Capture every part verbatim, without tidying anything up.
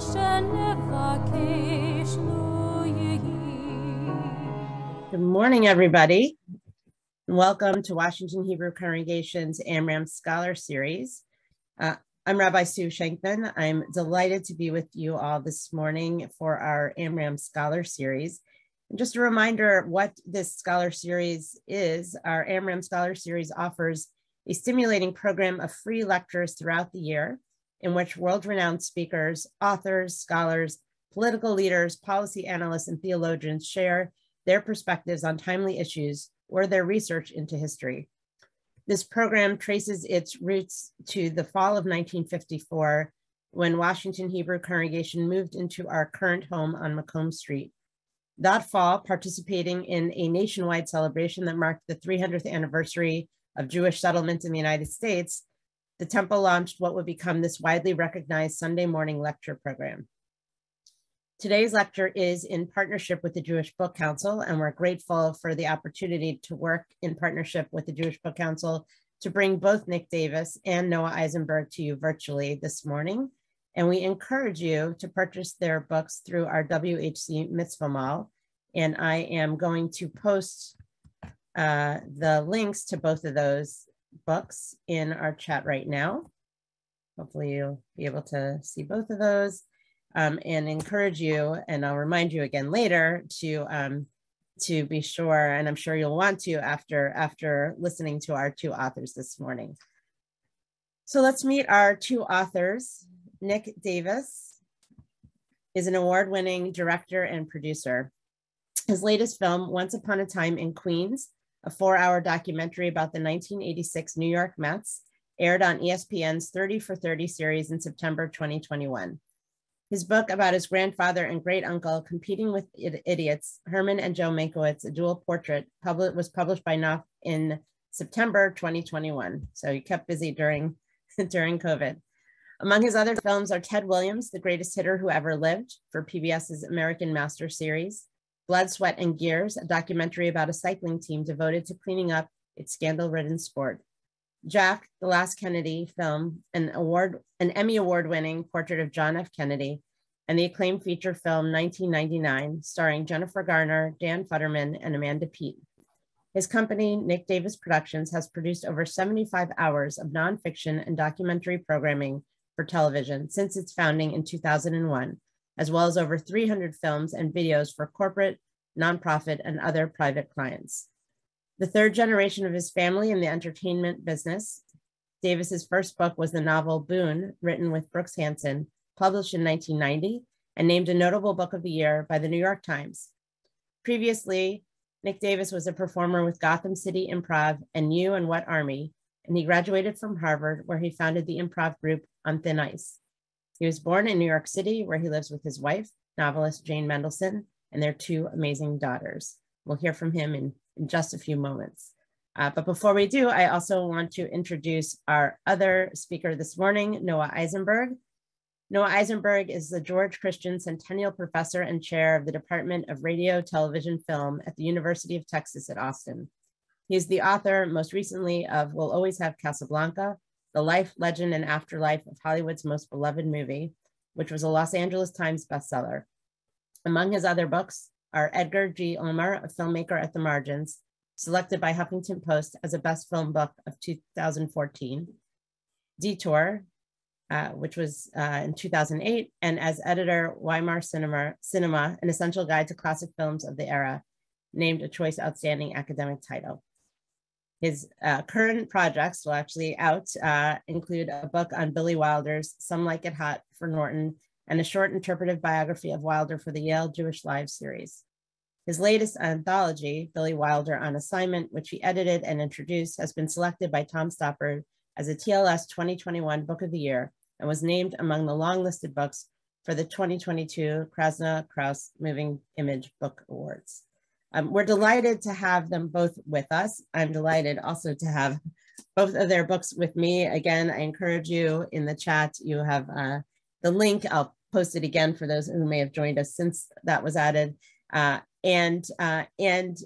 Good morning, everybody. Welcome to Washington Hebrew Congregation's AMRAM Scholar Series. Uh, I'm Rabbi Sue Schenkman. I'm delighted to be with you all this morning for our AMRAM Scholar Series. And just a reminder what this Scholar Series is. Our AMRAM Scholar Series offers a stimulating program of free lectures throughout the year in which world-renowned speakers, authors, scholars, political leaders, policy analysts, and theologians share their perspectives on timely issues or their research into history. This program traces its roots to the fall of nineteen fifty-four, when Washington Hebrew Congregation moved into our current home on Macomb Street. That fall, participating in a nationwide celebration that marked the three hundredth anniversary of Jewish settlement in the United States, the temple launched what would become this widely recognized Sunday morning lecture program. Today's lecture is in partnership with the Jewish Book Council, and we're grateful for the opportunity to work in partnership with the Jewish Book Council to bring both Nick Davis and Noah Isenberg to you virtually this morning. And we encourage you to purchase their books through our W H C Mitzvah Mall. And I am going to post uh, the links to both of those books in our chat right now. Hopefully you'll be able to see both of those, um, and encourage you, and I'll remind you again later to um, to be sure, and I'm sure you'll want to after after listening to our two authors this morning. So let's meet our two authors. Nick Davis is an award-winning director and producer. His latest film, Once Upon a Time in Queens, a four-hour documentary about the nineteen eighty-six New York Mets, aired on E S P N's thirty for thirty series in September twenty twenty-one. His book about his grandfather and great-uncle competing with idiots, Herman and Joe Mankiewicz, a dual portrait, public, was published by Knopf in September twenty twenty-one. So he kept busy during, during COVID. Among his other films are Ted Williams, The Greatest Hitter Who Ever Lived, for P B S's American Masters Series, Blood, Sweat, and Gears, a documentary about a cycling team devoted to cleaning up its scandal-ridden sport. Jack, the Last Kennedy film, an award, an Emmy Award-winning portrait of John F. Kennedy, and the acclaimed feature film nineteen ninety-nine, starring Jennifer Garner, Dan Futterman, and Amanda Peet. His company, Nick Davis Productions, has produced over seventy-five hours of nonfiction and documentary programming for television since its founding in two thousand one. As well as over three hundred films and videos for corporate, nonprofit, and other private clients. The third generation of his family in the entertainment business, Davis's first book was the novel Boone, written with Brooks Hanson, published in nineteen ninety, and named a notable book of the year by the New York Times. Previously, Nick Davis was a performer with Gotham City Improv and You and What Army, and he graduated from Harvard, where he founded the improv group On Thin Ice. He was born in New York City, where he lives with his wife, novelist Jane Mendelsohn, and their two amazing daughters. We'll hear from him in, in just a few moments. Uh, but before we do, I also want to introduce our other speaker this morning, Noah Isenberg. Noah Isenberg is the George Christian Centennial Professor and Chair of the Department of Radio, Television, Film at the University of Texas at Austin. He is the author, most recently, of We'll Always Have Casablanca, The Life, Legend, and Afterlife of Hollywood's Most Beloved Movie, which was a Los Angeles Times bestseller. Among his other books are Edgar G. Ulmer, A Filmmaker at the Margins, selected by Huffington Post as a best film book of two thousand fourteen, Detour, uh, which was uh, in two thousand eight, and as editor, Weimar Cinema, Cinema, An Essential Guide to Classic Films of the Era, named a Choice Outstanding Academic Title. His uh, current projects will actually out uh, include a book on Billy Wilder's Some Like It Hot for Norton and a short interpretive biography of Wilder for the Yale Jewish Live series. His latest anthology, Billy Wilder on Assignment, which he edited and introduced, has been selected by Tom Stoppard as a T L S twenty twenty-one Book of the Year and was named among the long-listed books for the twenty twenty-two Krasner-Kraus Moving Image Book Awards. Um, we're delighted to have them both with us. I'm delighted also to have both of their books with me. Again, I encourage you in the chat, you have uh, the link. I'll post it again for those who may have joined us since that was added. Uh, and uh, and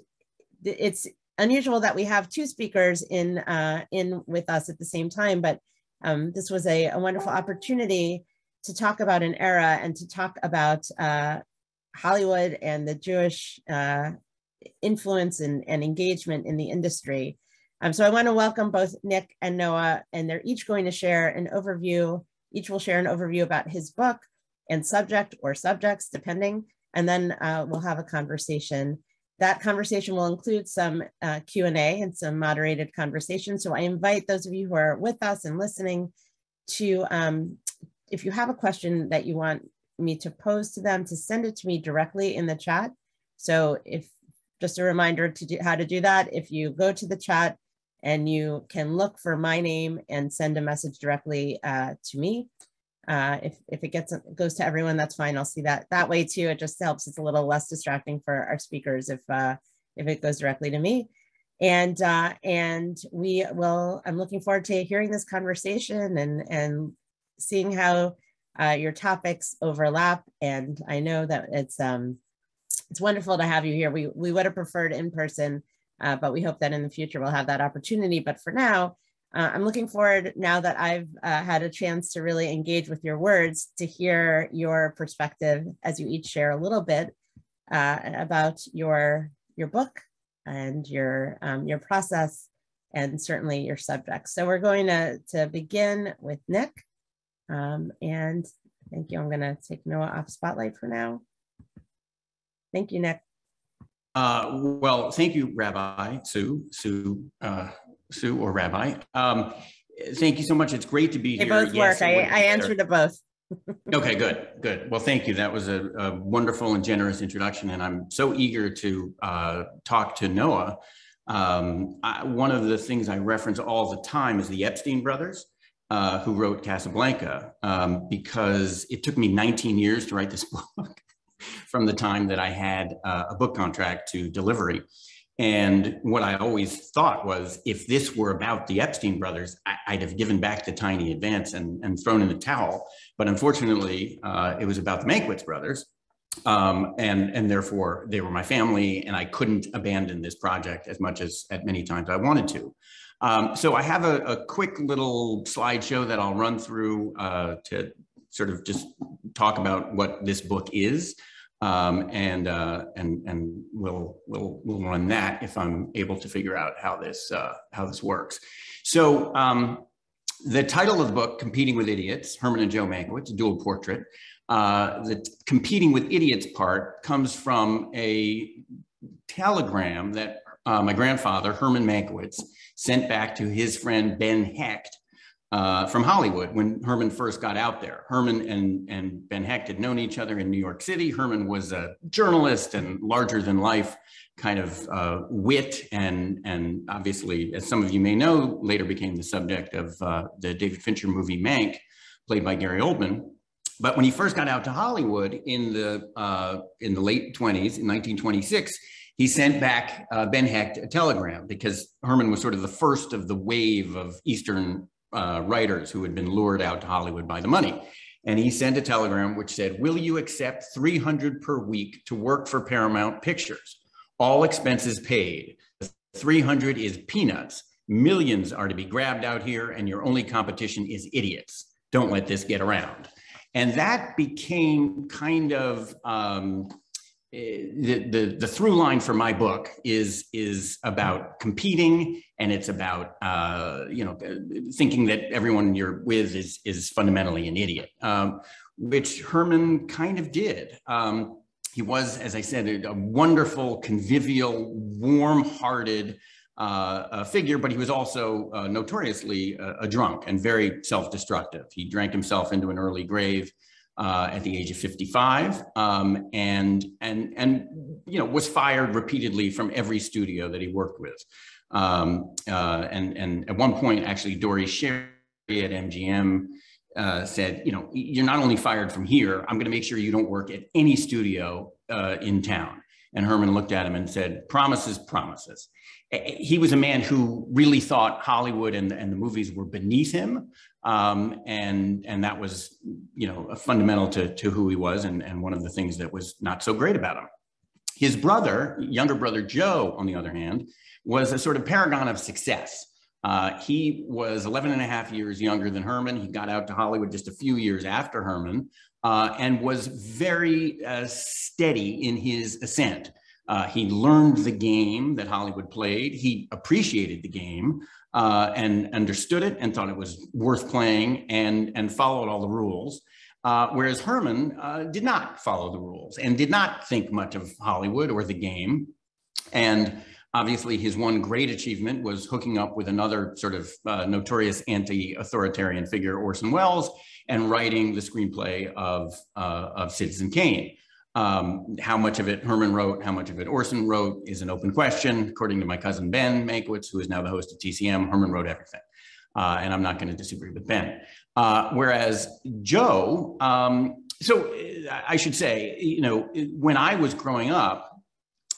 it's unusual that we have two speakers in, uh, in with us at the same time, but um, this was a, a wonderful opportunity to talk about an era and to talk about uh, Hollywood and the Jewish uh, influence and, and engagement in the industry. Um, so I want to welcome both Nick and Noah, and they're each going to share an overview. Each will share an overview about his book and subject or subjects, depending, and then uh, we'll have a conversation. That conversation will include some uh, Q and A and some moderated conversation. So I invite those of you who are with us and listening to, um, if you have a question that you want me to pose to them, to send it to me directly in the chat. So if, just a reminder to do how to do that, if you go to the chat and you can look for my name and send a message directly uh, to me. Uh, if, if it gets goes to everyone, that's fine. I'll see that that way too. It just helps. It's a little less distracting for our speakers if uh, if it goes directly to me. And uh, and we will. I'm looking forward to hearing this conversation and and seeing how uh, your topics overlap. And I know that it's um it's wonderful to have you here. We we would have preferred in person, uh, but we hope that in the future we'll have that opportunity. But for now, Uh, I'm looking forward, now that I've uh, had a chance to really engage with your words, to hear your perspective as you each share a little bit uh, about your your book and your um, your process and certainly your subjects. So we're going to, to begin with Nick. Um, and thank you. I'm going to take Noah off spotlight for now. Thank you, Nick. Uh, well, thank you, Rabbi Sue. Sue. Uh... Sue or Rabbi. Um, thank you so much. It's great to be here. They both yes, work. I, I answered to both. Okay, good, good. Well, thank you. That was a, a wonderful and generous introduction, and I'm so eager to uh, talk to Noah. Um, I, one of the things I reference all the time is the Epstein brothers, uh, who wrote Casablanca, um, because it took me nineteen years to write this book from the time that I had uh, a book contract to delivery. And what I always thought was, if this were about the Epstein brothers, I, I'd have given back the tiny advance and, and thrown in the towel. But unfortunately, uh, it was about the Mankiewicz brothers. Um, and, and therefore, they were my family, and I couldn't abandon this project as much as at many times I wanted to. Um, so I have a, a quick little slideshow that I'll run through uh, to sort of just talk about what this book is. Um, and uh, and and we'll we'll we'll run that if I'm able to figure out how this uh, how this works. So um, the title of the book, "Competing with Idiots: Herman and Joe Mankiewicz, a Dual Portrait." Uh, the "Competing with Idiots" part comes from a telegram that uh, my grandfather Herman Mankiewicz sent back to his friend Ben Hecht uh, from Hollywood when Herman first got out there. Herman and, and Ben Hecht had known each other in New York City. Herman was a journalist and larger than life kind of uh, wit, and, and obviously, as some of you may know, later became the subject of uh, the David Fincher movie Mank, played by Gary Oldman. But when he first got out to Hollywood in the, uh, in the late twenties, in nineteen twenty-six, he sent back uh, Ben Hecht a telegram because Herman was sort of the first of the wave of Eastern Uh, writers who had been lured out to Hollywood by the money. And he sent a telegram which said, "Will you accept three hundred per week to work for Paramount Pictures? All expenses paid. three hundred is peanuts. Millions are to be grabbed out here, and your only competition is idiots. Don't let this get around." And that became kind of um, the, the, the through line for my book is, is about competing. And it's about, uh, you know, thinking that everyone you're with is, is fundamentally an idiot, um, which Herman kind of did. Um, he was, as I said, a, a wonderful, convivial, warm-hearted uh, a figure, but he was also uh, notoriously a, a drunk and very self-destructive. He drank himself into an early grave uh, at the age of fifty-five, um, and, and, and, you know, was fired repeatedly from every studio that he worked with. Um, uh, and, and at one point, actually, Dory Sherry at M G M uh, said, you know, "You're not only fired from here, I'm going to make sure you don't work at any studio uh, in town." And Herman looked at him and said, "Promises, promises." He was a man who really thought Hollywood and, and the movies were beneath him. Um, and, and that was, you know, fundamental to, to who he was, and, and one of the things that was not so great about him. His brother, younger brother Joe, on the other hand, was a sort of paragon of success. Uh, he was eleven and a half years younger than Herman. He got out to Hollywood just a few years after Herman, uh, and was very uh, steady in his ascent. Uh, he learned the game that Hollywood played. He appreciated the game uh, and understood it and thought it was worth playing, and, and followed all the rules. Uh, whereas Herman uh, did not follow the rules and did not think much of Hollywood or the game. And obviously his one great achievement was hooking up with another sort of uh, notorious anti-authoritarian figure, Orson Welles, and writing the screenplay of, uh, of Citizen Kane. Um, how much of it Herman wrote, how much of it Orson wrote is an open question. According to my cousin Ben Mankiewicz, who is now the host of T C M, Herman wrote everything. Uh, and I'm not going to disagree with Ben. Uh, whereas Joe, um, so I should say, you know, when I was growing up,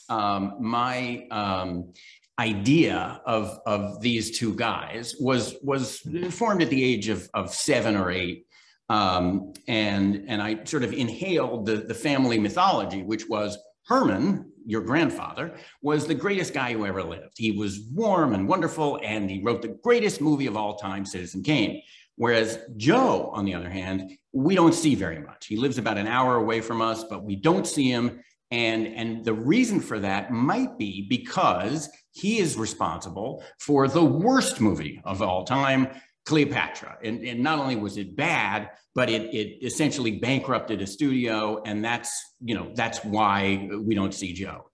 um, my um, idea of, of these two guys was, was formed at the age of, of seven or eight. Um, and, and I sort of inhaled the, the family mythology, which was Herman, your grandfather, was the greatest guy who ever lived. He was warm and wonderful, and he wrote the greatest movie of all time, Citizen Kane. Whereas Joe, on the other hand, we don't see very much. He lives about an hour away from us, but we don't see him. And, and the reason for that might be because he is responsible for the worst movie of all time, Cleopatra. And, and not only was it bad, but it, it essentially bankrupted a studio. And that's, you know, that's why we don't see Joe.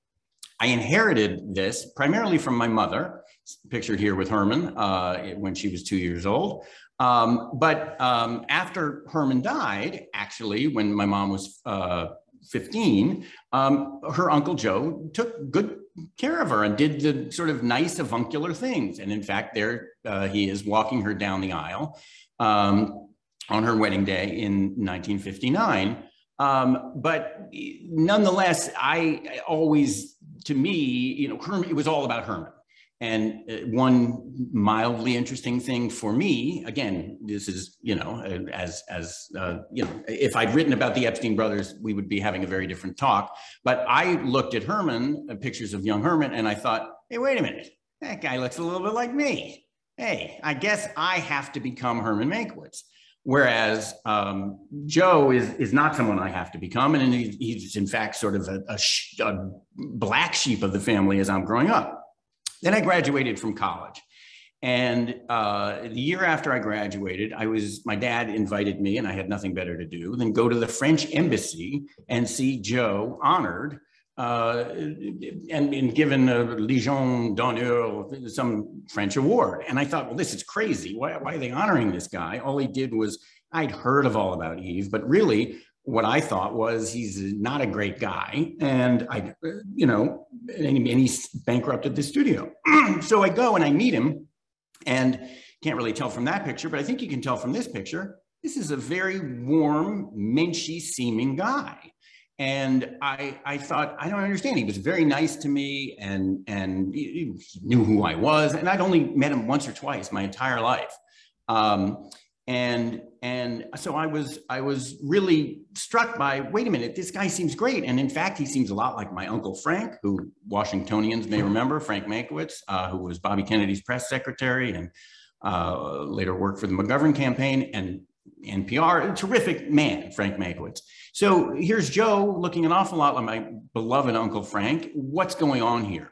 I inherited this primarily from my mother, pictured here with Herman uh, when she was two years old. Um, but um, after Herman died, actually, when my mom was uh, fifteen, um, her Uncle Joe took good care of her and did the sort of nice avuncular things. And in fact, there uh, he is walking her down the aisle um, on her wedding day in nineteen fifty-nine. Um, but nonetheless, I always, to me, you know, Herman, it was all about Herman. And one mildly interesting thing for me, again, this is, you know, as, as uh, you know, if I'd written about the Epstein brothers, we would be having a very different talk. But I looked at Herman, uh, pictures of young Herman, and I thought, hey, wait a minute, that guy looks a little bit like me. Hey, I guess I have to become Herman Mankiewicz. Whereas um, Joe is, is not someone I have to become. And he's, he's in fact, sort of a, a, sh a black sheep of the family as I'm growing up. Then I graduated from college. And uh, the year after I graduated, I was, my dad invited me, and I had nothing better to do than go to the French embassy and see Joe honored uh, and, and given a Légion d'honneur, some French award. And I thought, well, this is crazy. Why, why are they honoring this guy? All he did was, I'd heard of All About Eve, but really, what I thought was he's not a great guy, and I, you know, and he bankrupted the studio. So I go and I meet him, and can't really tell from that picture, but I think you can tell from this picture, this is a very warm, menschy seeming guy. And I, I thought, I don't understand. He was very nice to me, and, and he knew who I was, and I'd only met him once or twice my entire life. Um, And, and so I was, I was really struck by, wait a minute, this guy seems great. And in fact, he seems a lot like my Uncle Frank, who Washingtonians may remember, Frank Mankiewicz, uh, who was Bobby Kennedy's press secretary and uh, later worked for the McGovern campaign and N P R. A terrific man, Frank Mankiewicz. So here's Joe looking an awful lot like my beloved Uncle Frank. What's going on here?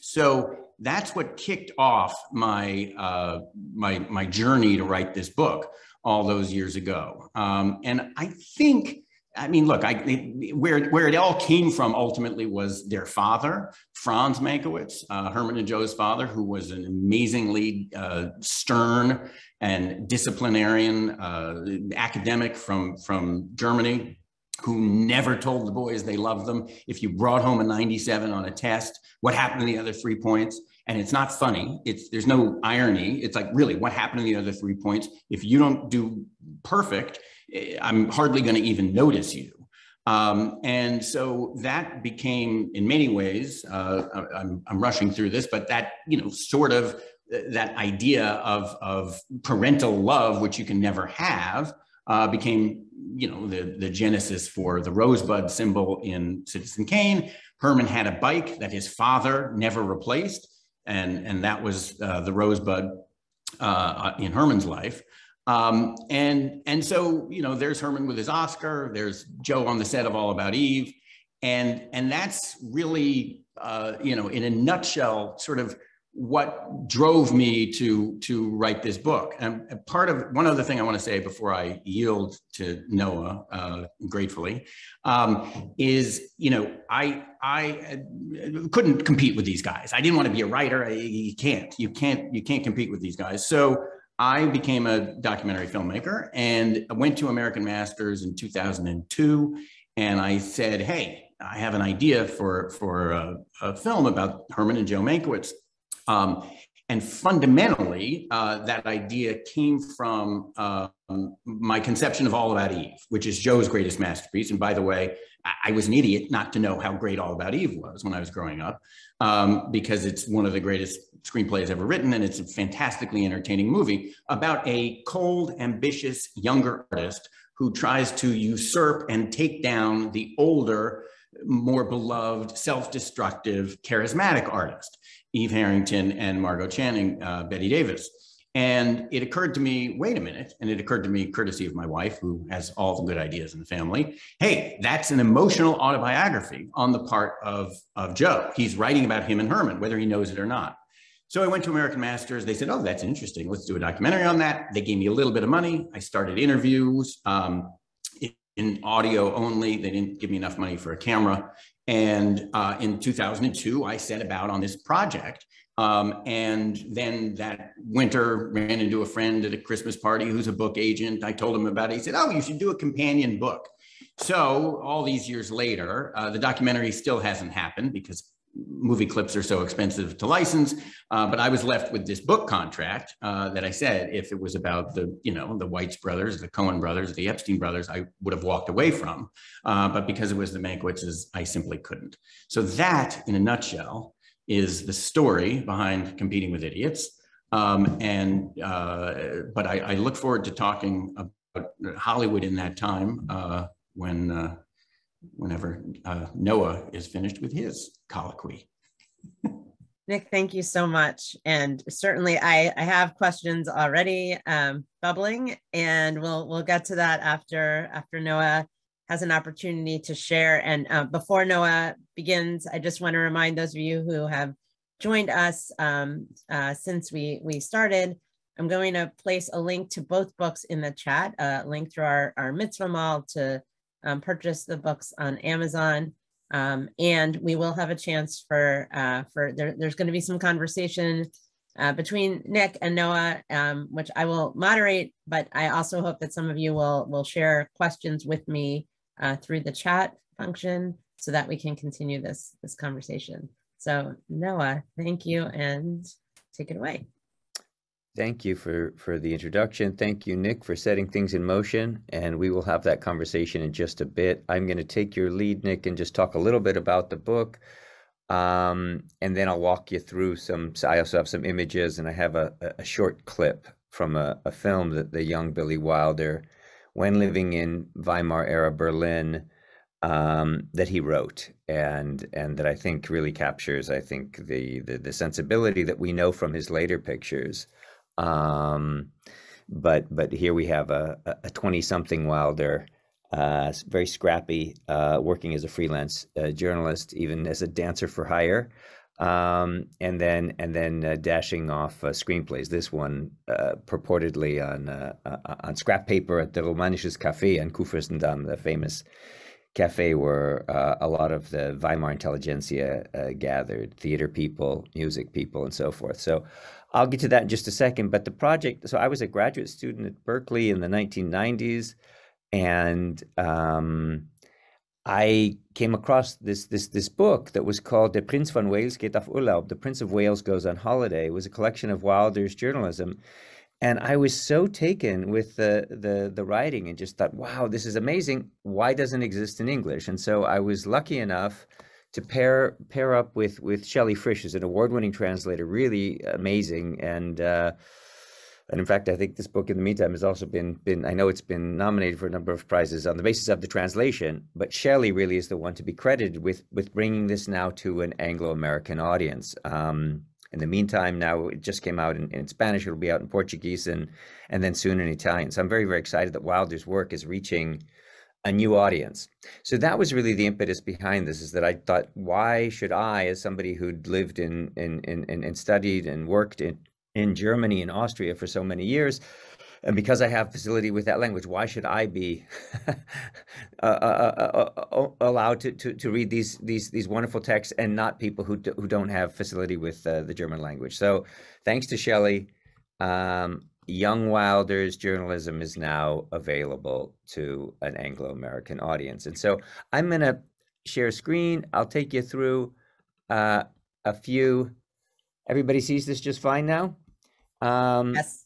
So that's what kicked off my, uh, my, my journey to write this book all those years ago. Um, and I think, I mean, look, I, it, where, where it all came from ultimately was their father, Franz Mankiewicz, uh, Herman and Joe's father, who was an amazingly uh, stern and disciplinarian uh, academic from, from Germany, who never told the boys they loved them. If you brought home a ninety-seven on a test, what happened to the other three points? And it's not funny, it's, there's no irony. It's like, really, what happened to the other three points? If you don't do perfect, I'm hardly gonna even notice you. Um, and so that became, in many ways, uh, I'm, I'm rushing through this, but that, you know, sort of that idea of, of parental love, which you can never have, uh, became, you know, the, the genesis for the rosebud symbol in Citizen Kane. Herman had a bike that his father never replaced. and and that was uh, the rosebud uh, in Herman's life. Um, and and so you know, there's Herman with his Oscar. There's Joe on the set of All About Eve, and and that's really uh, you know, in a nutshell, sort of what drove me to to write this book. And part of one other thing I want to say before I yield to Noah, uh, gratefully, um, is you know I I couldn't compete with these guys. I didn't want to be a writer. I, you can't you can't you can't compete with these guys. So I became a documentary filmmaker, and I went to American Masters in two thousand two, and I said, hey, I have an idea for for a, a film about Herman and Joe Mankiewicz. Um, and fundamentally, uh, that idea came from uh, my conception of All About Eve, which is Joe's greatest masterpiece. And by the way, I, I was an idiot not to know how great All About Eve was when I was growing up, um, because it's one of the greatest screenplays ever written, and it's a fantastically entertaining movie about a cold, ambitious younger artist who tries to usurp and take down the older, more beloved, self-destructive, charismatic artist, Eve Harrington and Margot Channing, uh, Betty Davis. And it occurred to me, wait a minute, and it occurred to me, courtesy of my wife, who has all the good ideas in the family, hey, that's an emotional autobiography on the part of, of Joe. He's writing about him and Herman, whether he knows it or not. So I went to American Masters. They said, oh, that's interesting. Let's do a documentary on that. They gave me a little bit of money. I started interviews. Um, in audio only. They didn't give me enough money for a camera. And uh, in two thousand two, I set about on this project. Um, and then that winter ran into a friend at a Christmas party who's a book agent. I told him about it. He said, oh, you should do a companion book. So all these years later, uh, the documentary still hasn't happened because movie clips are so expensive to license, uh, but I was left with this book contract uh, that I said, if it was about the, you know, the Weitz brothers, the Coen brothers, the Epstein brothers, I would have walked away from, uh, but because it was the Mankiewiczes, I simply couldn't. So that, in a nutshell, is the story behind Competing with Idiots. Um, and, uh, but I, I look forward to talking about Hollywood in that time uh, when, uh, whenever uh, Noah is finished with his colloquy. Nick, thank you so much. And certainly I, I have questions already um, bubbling, and we'll we'll get to that after, after Noah has an opportunity to share. And uh, before Noah begins, I just want to remind those of you who have joined us um, uh, since we, we started, I'm going to place a link to both books in the chat, a uh, link through our, our mitzvah mall to Um, purchase the books on Amazon, um, and we will have a chance for uh, for there, there's going to be some conversation uh, between Nick and Noah, um, which I will moderate. But I also hope that some of you will will share questions with me uh, through the chat function, so that we can continue this this conversation. So Noah, thank you, and take it away. Thank you for, for the introduction. Thank you, Nick, for setting things in motion. And we will have that conversation in just a bit. I'm going to take your lead, Nick, and just talk a little bit about the book. Um, and then I'll walk you through some, I also have some images, and I have a, a short clip from a, a film that the young Billy Wilder, when living in Weimar era Berlin, um, that he wrote, and and that I think really captures, I think, the the, the sensibility that we know from his later pictures. Um, but, but here we have a, a twenty something Wilder, uh, very scrappy, uh, working as a freelance uh, journalist, even as a dancer for hire. Um, and then, and then, uh, dashing off, uh, screenplays. This one, uh, purportedly on, uh, uh on scrap paper at the Romanisches Café in Kurfürstendamm, the famous cafe where, uh, a lot of the Weimar intelligentsia, uh, gathered, theater people, music people, and so forth. So, I'll get to that in just a second, but the project, so I was a graduate student at Berkeley in the nineteen nineties, and um, I came across this this this book that was called Der Prinz von Wales geht auf Urlaub, The Prince of Wales Goes on Holiday. It was a collection of Wilder's journalism, and I was so taken with the, the, the writing and just thought, wow, this is amazing. Why doesn't it exist in English? And so I was lucky enough to pair pair up with with Shelley Frisch, who's an award-winning translator, really amazing, and uh, and in fact, I think this book in the meantime has also been been I know it's been nominated for a number of prizes on the basis of the translation. But Shelley really is the one to be credited with with bringing this now to an Anglo-American audience. Um, in the meantime, now it just came out in, in Spanish. It'll be out in Portuguese and and then soon in Italian. So I'm very, very excited that Wilder's work is reaching a new audience. So that was really the impetus behind this, is that I thought, why should I, as somebody who'd lived in in in, in and studied and worked in, in Germany and Austria for so many years, and because I have facility with that language, why should I be uh, uh, uh, uh, allowed to, to to read these these these wonderful texts, and not people who do, who don't have facility with uh, the German language? So, thanks to Shelley, um, young Wilder's journalism is now available to an Anglo-American audience, and so I'm going to share screen. I'll take you through uh, a few. Everybody sees this just fine now. Um, yes.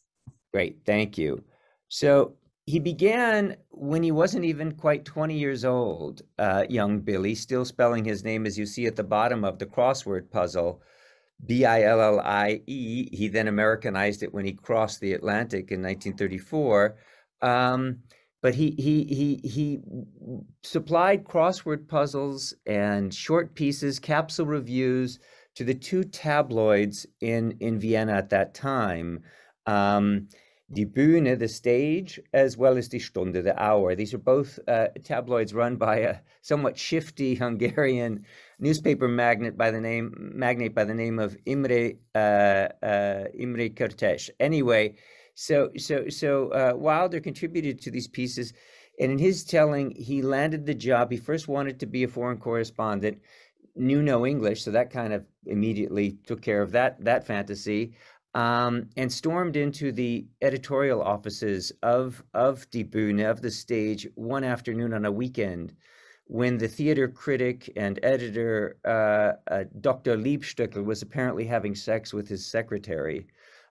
Great, thank you. So he began when he wasn't even quite twenty years old, uh, young Billy, still spelling his name as you see at the bottom of the crossword puzzle, B I L L I E. He then Americanized it when he crossed the Atlantic in nineteen thirty-four. Um, but he, he, he, he supplied crossword puzzles and short pieces, capsule reviews to the two tabloids in, in Vienna at that time. Um, Die Bühne, the stage, as well as Die Stunde, the hour. These are both uh, tabloids run by a somewhat shifty Hungarian newspaper magnate by the name magnate by the name of Imre uh, uh, Imre Kertész. Anyway, so so so uh, Wilder contributed to these pieces, and in his telling, he landed the job. He first wanted to be a foreign correspondent, knew no English, so that kind of immediately took care of that that fantasy. Um, and stormed into the editorial offices of, of Die Bühne, of the stage, one afternoon on a weekend when the theater critic and editor, uh, uh, Doctor Liebstöckel, was apparently having sex with his secretary.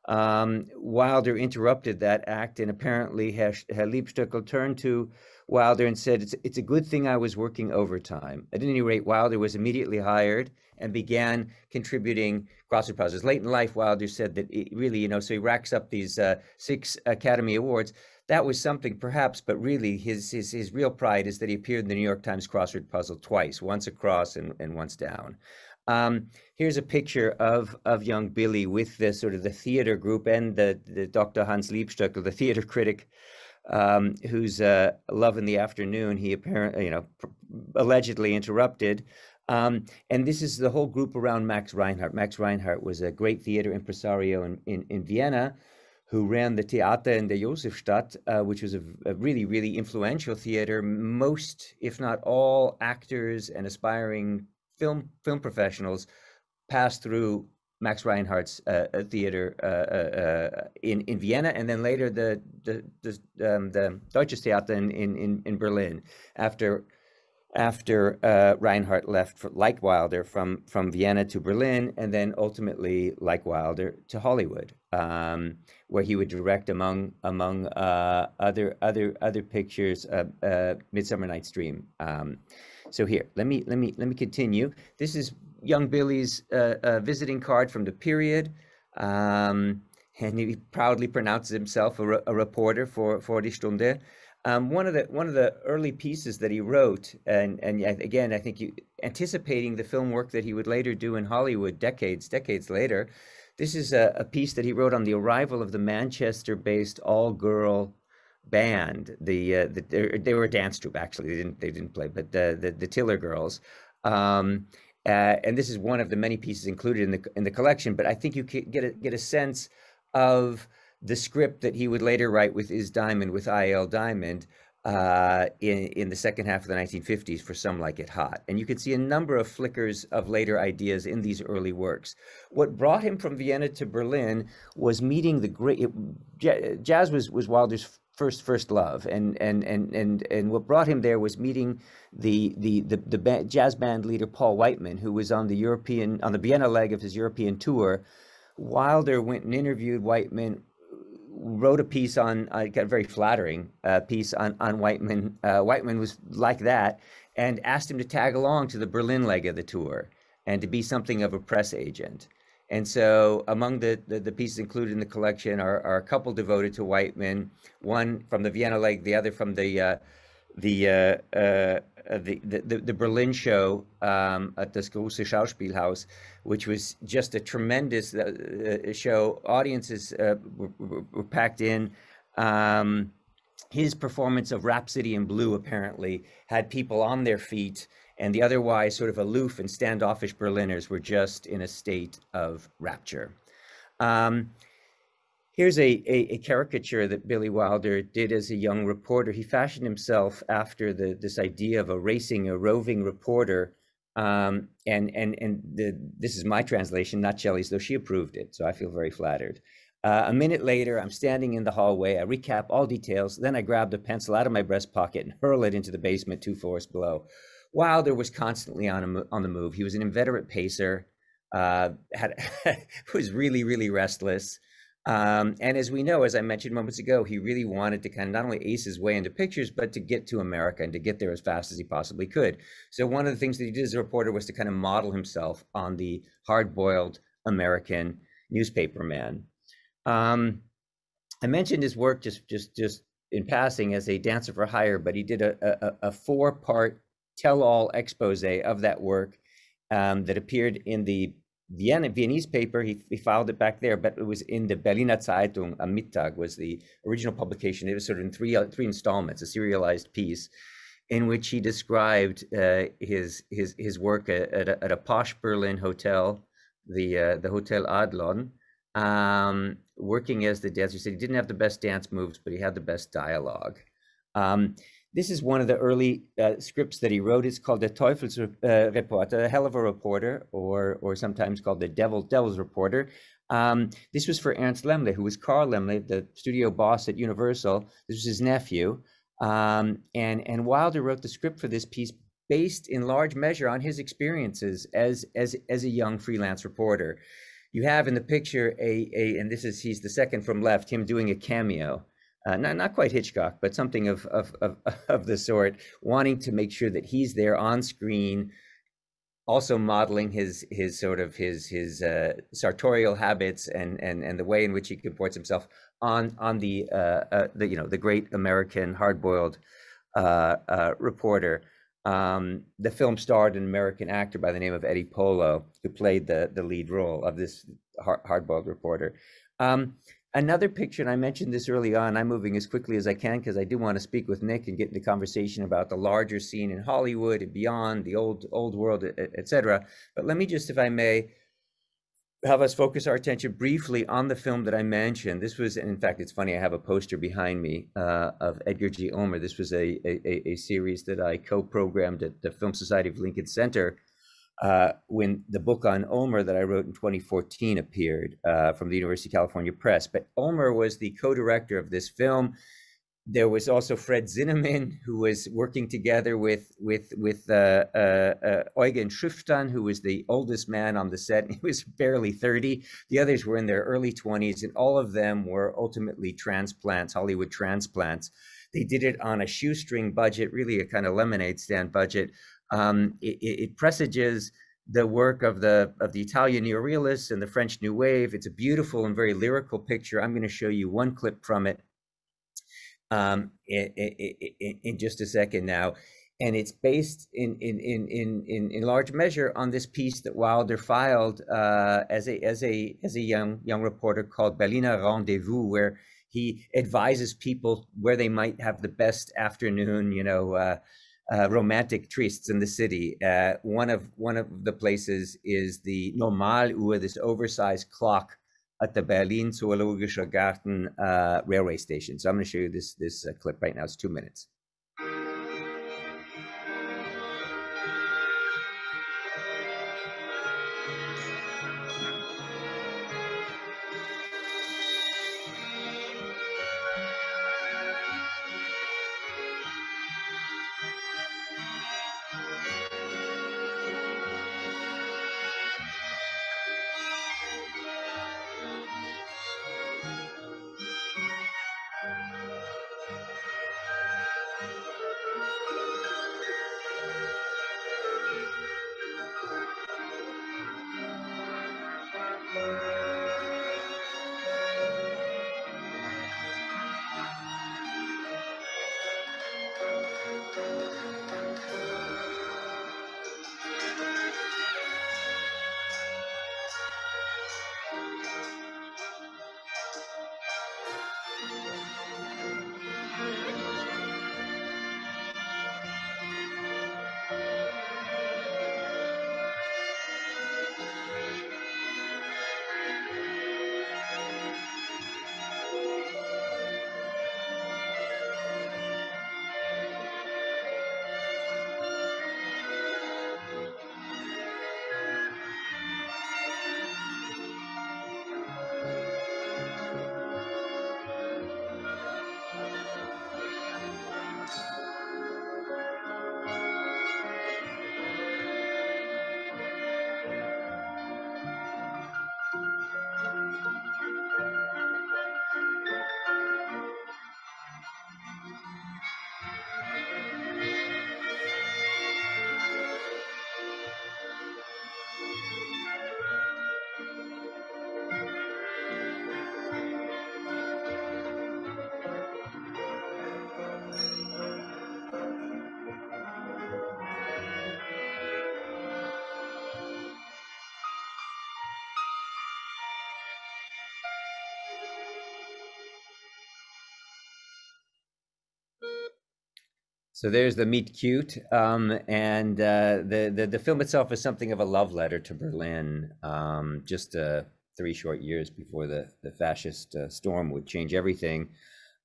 Um, Wilder interrupted that act, and apparently Herr, Herr Liebstöckel turned to Wilder and said, it's, it's a good thing I was working overtime. At any rate, Wilder was immediately hired and began contributing crossword puzzles. Late in life, Wilder said that it really, you know, so he racks up these uh, six Academy Awards. That was something, perhaps, but really his, his, his real pride is that he appeared in the New York Times crossword puzzle twice, once across and, and once down. Um, here's a picture of, of young Billy with the sort of the theater group and the, the Doctor Hans Liebstöckel, the theater critic, um, whose uh, love in the afternoon he apparently, you know, allegedly interrupted. Um, and this is the whole group around Max Reinhardt. Max Reinhardt was a great theater impresario in, in, in Vienna who ran the Theater in der Josefstadt, uh, which was a, a really, really influential theater. Most, if not all, actors and aspiring film film professionals passed through Max Reinhardt's uh, theater uh, uh, in, in Vienna, and then later the, the, the, um, the Deutsches Theater in, in, in Berlin after after uh, Reinhardt left, for, like Wilder, from, from Vienna to Berlin, and then ultimately, like Wilder, to Hollywood, um, where he would direct, among among uh, other other other pictures, uh, uh, *Midsummer Night's Dream*. Um, so here, let me let me let me continue. This is young Billy's uh, uh, visiting card from the period, um, and he proudly pronounces himself a, re a reporter for for Die Stunde. Um, one of the one of the early pieces that he wrote, and and again, I think you, anticipating the film work that he would later do in Hollywood, decades decades later, this is a, a piece that he wrote on the arrival of the Manchester-based all-girl band. The, uh, the they were a dance troupe, actually. They didn't they didn't play, but the the, the Tiller Girls. Um, uh, and this is one of the many pieces included in the in the collection. But I think you can get a, get a sense of the script that he would later write with Is Diamond, with I L Diamond, uh, in, in the second half of the nineteen fifties for Some Like It Hot. And you can see a number of flickers of later ideas in these early works. What brought him from Vienna to Berlin was meeting the great, it, jazz was, was Wilder's first first love. And, and, and, and, and what brought him there was meeting the, the, the, the band, jazz band leader, Paul Whiteman, who was on the European, on the Vienna leg of his European tour. Wilder went and interviewed Whiteman, wrote a piece on, I uh, got a very flattering uh, piece on, on Whiteman. Uh, Whiteman was like that, and asked him to tag along to the Berlin leg of the tour and to be something of a press agent. And so among the, the, the pieces included in the collection are, are a couple devoted to Whiteman, one from the Vienna leg, the other from the uh, the uh, uh, the, the the Berlin show um, at das Große Schauspielhaus, which was just a tremendous uh, show. Audiences uh, were, were packed in. Um, his performance of Rhapsody in Blue apparently had people on their feet, and the otherwise sort of aloof and standoffish Berliners were just in a state of rapture. Um, Here's a, a, a caricature that Billy Wilder did as a young reporter. He fashioned himself after the, this idea of a racing, a roving reporter. Um, and and, and the, this is my translation, not Shelley's, though she approved it. So I feel very flattered. Uh, a minute later, I'm standing in the hallway. I recap all details. Then I grabbed a pencil out of my breast pocket and hurl it into the basement two floors below. Wilder was constantly on, on the move. He was an inveterate pacer, uh, had, was really, really restless. Um, and as we know, as I mentioned moments ago, he really wanted to kind of not only ace his way into pictures, but to get to America and to get there as fast as he possibly could. So one of the things that he did as a reporter was to kind of model himself on the hard-boiled American newspaperman. Um, I mentioned his work just, just, just in passing as a dancer for hire, but he did a, a, a four-part tell-all expose of that work um, that appeared in the Vienna, Viennese paper. He, he filed it back there, but it was in the Berliner Zeitung am Mittag, was the original publication. It was sort of in three, three installments, a serialized piece in which he described uh, his, his, his work at a, at a posh Berlin hotel, the, uh, the Hotel Adlon, um, working as the dancer. He said he didn't have the best dance moves, but he had the best dialogue. Um, this is one of the early uh, scripts that he wrote. It's called the Teufels uh, Reporter, the Hell of a Reporter, or or sometimes called the Devil Devil's Reporter. Um, this was for Ernst Lemle, who was Carl Lemle, the studio boss at Universal. This was his nephew. Um, and, and Wilder wrote the script for this piece based in large measure on his experiences as, as, as a young freelance reporter. You have in the picture a, a and this is, he's the second from left, him doing a cameo. Uh, not, not quite Hitchcock, but something of, of, of, of the sort, wanting to make sure that he's there on screen, also modeling his, his sort of his, his uh, sartorial habits and, and, and the way in which he comports himself on, on the, uh, uh, the, you know, the great American hard-boiled uh, uh, reporter. Um, the film starred an American actor by the name of Eddie Polo, who played the, the lead role of this hard-boiled reporter. Um, Another picture, and I mentioned this early on, I'm moving as quickly as I can because I do want to speak with Nick and get into conversation about the larger scene in Hollywood and beyond, the old old world, et cetera. But let me just, if I may, have us focus our attention briefly on the film that I mentioned. This was, and in fact, it's funny, I have a poster behind me uh, of Edgar G. Ulmer. This was a, a, a series that I co-programmed at the Film Society of Lincoln Center Uh, when the book on Ulmer that I wrote in twenty fourteen appeared uh, from the University of California Press. But Ulmer was the co-director of this film. There was also Fred Zinnemann, who was working together with, with, with uh, uh, uh, Eugen Schüchtern, who was the oldest man on the set. He was barely thirty. The others were in their early twenties, and all of them were ultimately transplants, Hollywood transplants. They did it on a shoestring budget, really a kind of lemonade stand budget. Um, it, it presages the work of the of the Italian neorealists and the French New Wave. It's a beautiful and very lyrical picture. I'm going to show you one clip from it um, in, in, in just a second now, and it's based in in in in in large measure on this piece that Wilder filed uh, as a as a as a young young reporter called Berliner Rendezvous, where he advises people where they might have the best afternoon, you know. Uh, Uh, romantic trysts in the city. Uh, one of one of the places is the Normaluhr, this oversized clock at the Berlin Zoologischer Garten uh, railway station. So I'm going to show you this this uh, clip right now. It's two minutes. So there's the meet cute, um, and uh, the, the the film itself is something of a love letter to Berlin. Um, just uh, three short years before the the fascist uh, storm would change everything.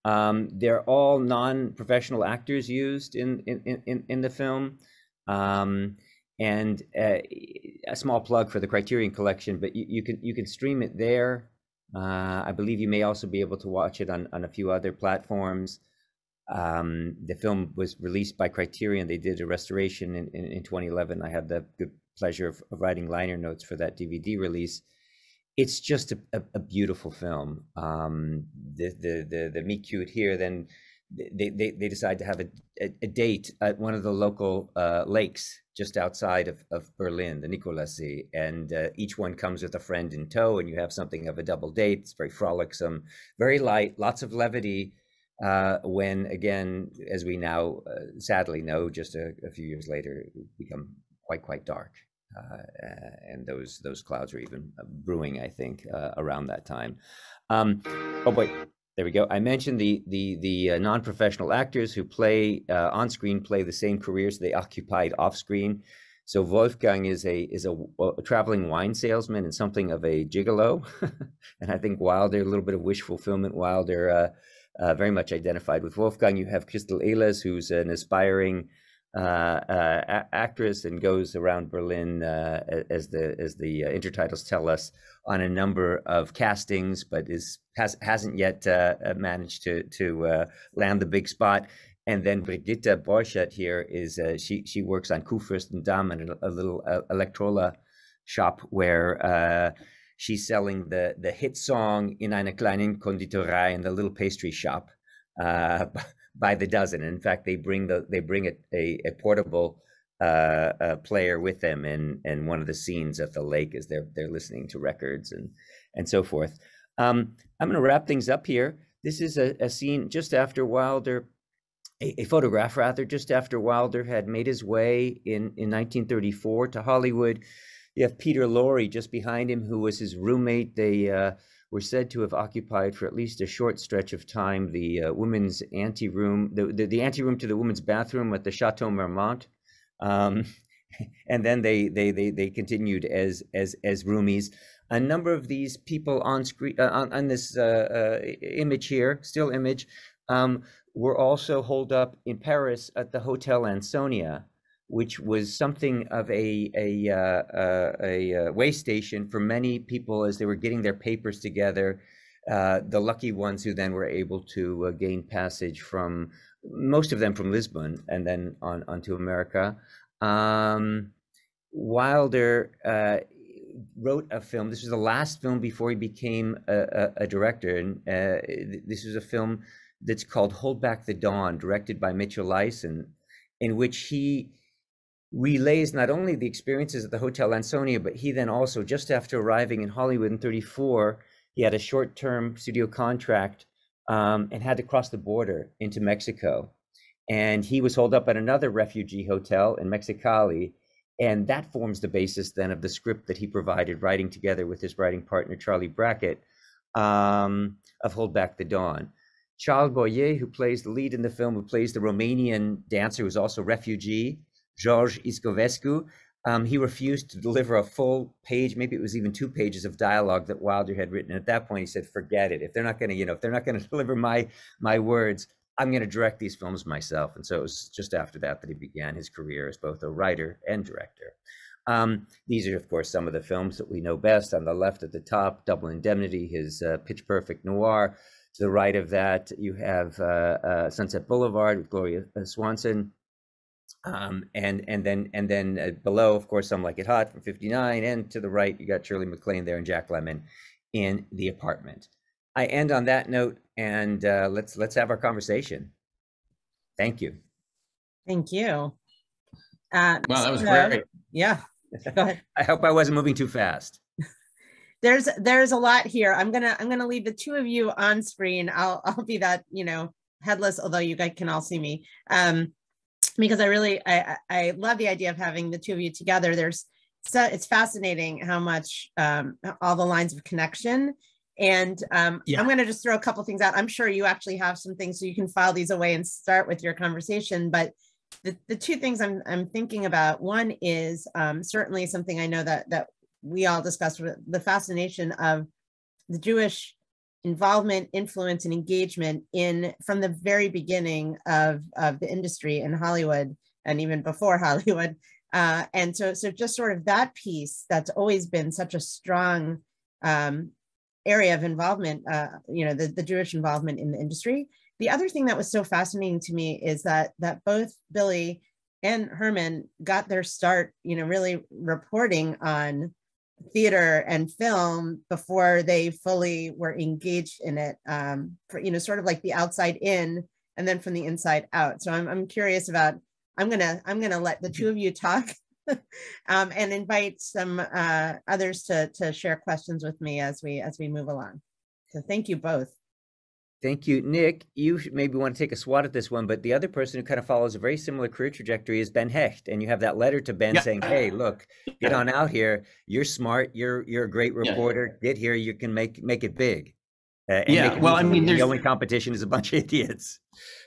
Um, they're all non-professional actors used in in in, in the film, um, and uh, a small plug for the Criterion Collection. But you, you can you can stream it there. Uh, I believe you may also be able to watch it on on a few other platforms. Um, the film was released by Criterion. They did a restoration in, in, in twenty eleven. I had the good pleasure of, of writing liner notes for that D V D release. It's just a, a, a beautiful film. Um, the, the, the, the meet cute here, then they, they, they decide to have a, a, a date at one of the local uh, lakes just outside of, of Berlin, the Nikolassee. And uh, each one comes with a friend in tow, and you have something of a double date. It's very frolicsome, very light, lots of levity. Uh, when, again, as we now uh, sadly know, just a, a few years later, it become quite, quite dark. Uh, and those those clouds are even brewing, I think, uh, around that time. Um, oh, boy, there we go. I mentioned the the, the uh, non-professional actors who play uh, on screen, play the same careers they occupied off screen. So Wolfgang is a is a, a traveling wine salesman and something of a gigolo. And I think Wilder, a little bit of wish fulfillment, Wilder, uh, Uh, very much identified with Wolfgang. You have Christel Ehlers, who's an aspiring uh, uh, actress and goes around Berlin, uh, as the as the uh, intertitles tell us, on a number of castings, but is has hasn't yet uh, managed to to uh, land the big spot. And then Brigitte Borchert here is uh, she she works on Kurfürstendamm and a, a little uh, Electrola shop where. Uh, She's selling the, the hit song in einer kleinen Konditorei, in the little pastry shop, uh, by the dozen. And in fact, they bring the they bring a, a, a portable uh, a player with them, and and one of the scenes at the lake is they're they're listening to records and and so forth. Um, I'm going to wrap things up here. This is a, a scene just after Wilder, a, a photograph rather, just after Wilder had made his way in in nineteen thirty-four to Hollywood. You have Peter Lorre just behind him, who was his roommate. They uh, were said to have occupied for at least a short stretch of time the uh, women's anteroom, the, the, the anteroom to the women's bathroom at the Chateau Marmont. Um, and then they, they they they continued as as as roomies. A number of these people on screen uh, on, on this uh, uh, image here, still image, um, were also holed up in Paris at the Hotel Ansonia, which was something of a a, uh, a a way station for many people as they were getting their papers together. Uh, the lucky ones who then were able to uh, gain passage from, most of them from Lisbon and then on onto America. Um, Wilder uh, wrote a film. This was the last film before he became a, a, a director, and uh, this is a film that's called "Hold Back the Dawn," directed by Mitchell Lyson, in which he relays not only the experiences at the Hotel Ansonia, but he then also, just after arriving in Hollywood in thirty-four, he had a short-term studio contract um, and had to cross the border into Mexico. And he was holed up at another refugee hotel in Mexicali. And that forms the basis then of the script that he provided, writing together with his writing partner, Charlie Brackett, um, of Hold Back the Dawn. Charles Boyer, who plays the lead in the film, who plays the Romanian dancer, who's also refugee, George Iscovescu, um, he refused to deliver a full page, maybe it was even two pages of dialogue that Wilder had written. And at that point, he said, forget it. If they're not going to, you know, if they're not going to deliver my my words, I'm going to direct these films myself. And so it was just after that that he began his career as both a writer and director. Um, these are, of course, some of the films that we know best. On the left at the top, Double Indemnity, his uh, Pitch Perfect noir. To the right of that, you have uh, uh, Sunset Boulevard with Gloria Swanson. Um, and and then and then uh, below, of course, Some Like It Hot from fifty-nine, and to the right you got Shirley MacLaine there and Jack Lemmon in The Apartment. I end on that note, and uh, let's let's have our conversation. Thank you. Thank you. Uh, wow, that was uh, great. Yeah. Go ahead. I hope I wasn't moving too fast. There's there's a lot here. I'm gonna I'm gonna leave the two of you on screen. I'll I'll be that, you know, headless, although you guys can all see me. Um, because I really, I, I love the idea of having the two of you together. There's, so it's fascinating how much, um, all the lines of connection. And um, yeah. I'm going to just throw a couple things out. I'm sure you actually have some things so you can file these away and start with your conversation, but the, the two things I'm, I'm thinking about, one is um, certainly something I know that, that we all discussed, the fascination of the Jewish involvement, influence, and engagement in from the very beginning of, of the industry in Hollywood, and even before Hollywood. Uh, and so, so just sort of that piece that's always been such a strong um, area of involvement, uh, you know, the, the Jewish involvement in the industry. The other thing that was so fascinating to me is that that both Billy and Herman got their start, you know, really reporting on theater and film before they fully were engaged in it, um, for, you know, sort of like the outside in and then from the inside out. So I'm, I'm curious about, I'm gonna I'm gonna let the two of you talk um, and invite some uh, others to to share questions with me as we as we move along. So thank you both. Thank you, Nick. You maybe want to take a swat at this one, but the other person who kind of follows a very similar career trajectory is Ben Hecht, and you have that letter to Ben yeah. saying, "Hey, look, get on out here. You're smart. You're you're a great reporter. Yeah. Get here. You can make make it big." Uh, and yeah. Well, I mean, there's... the only competition is a bunch of idiots.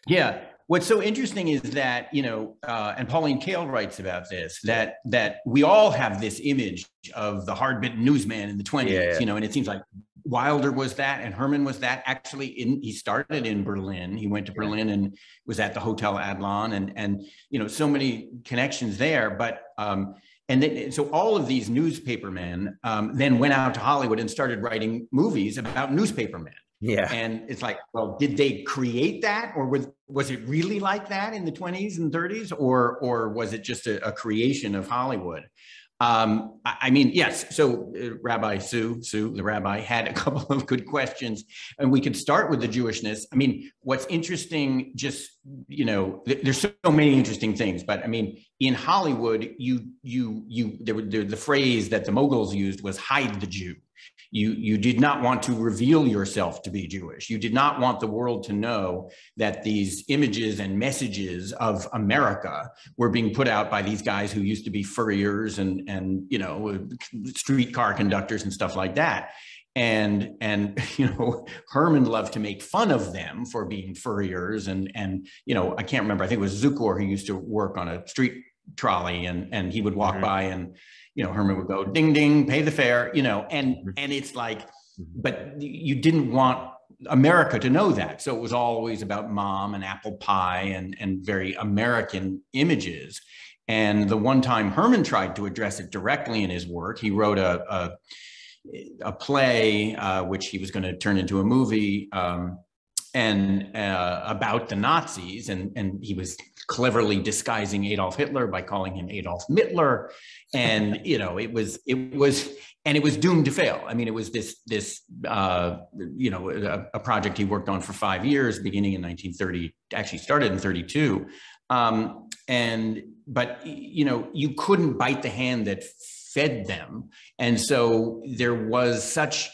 Yeah. What's so interesting is that, you know, uh, and Pauline Kael writes about this, that that we all have this image of the hard-bitten newsman in the twenties, yeah, yeah. you know, and it seems like Wilder was that and Herman was that. Actually, in, he started in Berlin. He went to Berlin and was at the Hotel Adlon and, and you know, so many connections there. But um, and then, so all of these newspapermen um, then went out to Hollywood and started writing movies about newspapermen. Yeah. And it's like, well, did they create that, or was was it really like that in the twenties and thirties, or or was it just a, a creation of Hollywood? Um, I, I mean, yes. So uh, Rabbi Sue, Sue, the rabbi, had a couple of good questions, and we could start with the Jewishness. I mean, what's interesting, just, you know, th there's so many interesting things, but I mean, in Hollywood, you, you, you, there, there, the phrase that the moguls used was hide the Jew. You, you did not want to reveal yourself to be Jewish. You did not want the world to know that these images and messages of America were being put out by these guys who used to be furriers and, and you know, streetcar conductors and stuff like that. And, and, you know, Herman loved to make fun of them for being furriers. And, and you know, I can't remember, I think it was Zukor who used to work on a street trolley, and, and he would walk mm-hmm. by and, you know, Herman would go, ding, ding, pay the fare, you know, and, and it's like, but you didn't want America to know that. So it was always about mom and apple pie and, and very American images. And the one time Herman tried to address it directly in his work, he wrote a, a, a play, uh, which he was going to turn into a movie, um, and uh, about the Nazis, and, and he was cleverly disguising Adolf Hitler by calling him Adolf Mittler. And, you know, it was, it was, and it was doomed to fail. I mean, it was this, this uh, you know, a, a project he worked on for five years, beginning in nineteen thirty, actually started in thirty-two. Um, and, but, you know, you couldn't bite the hand that fed them. And so there was such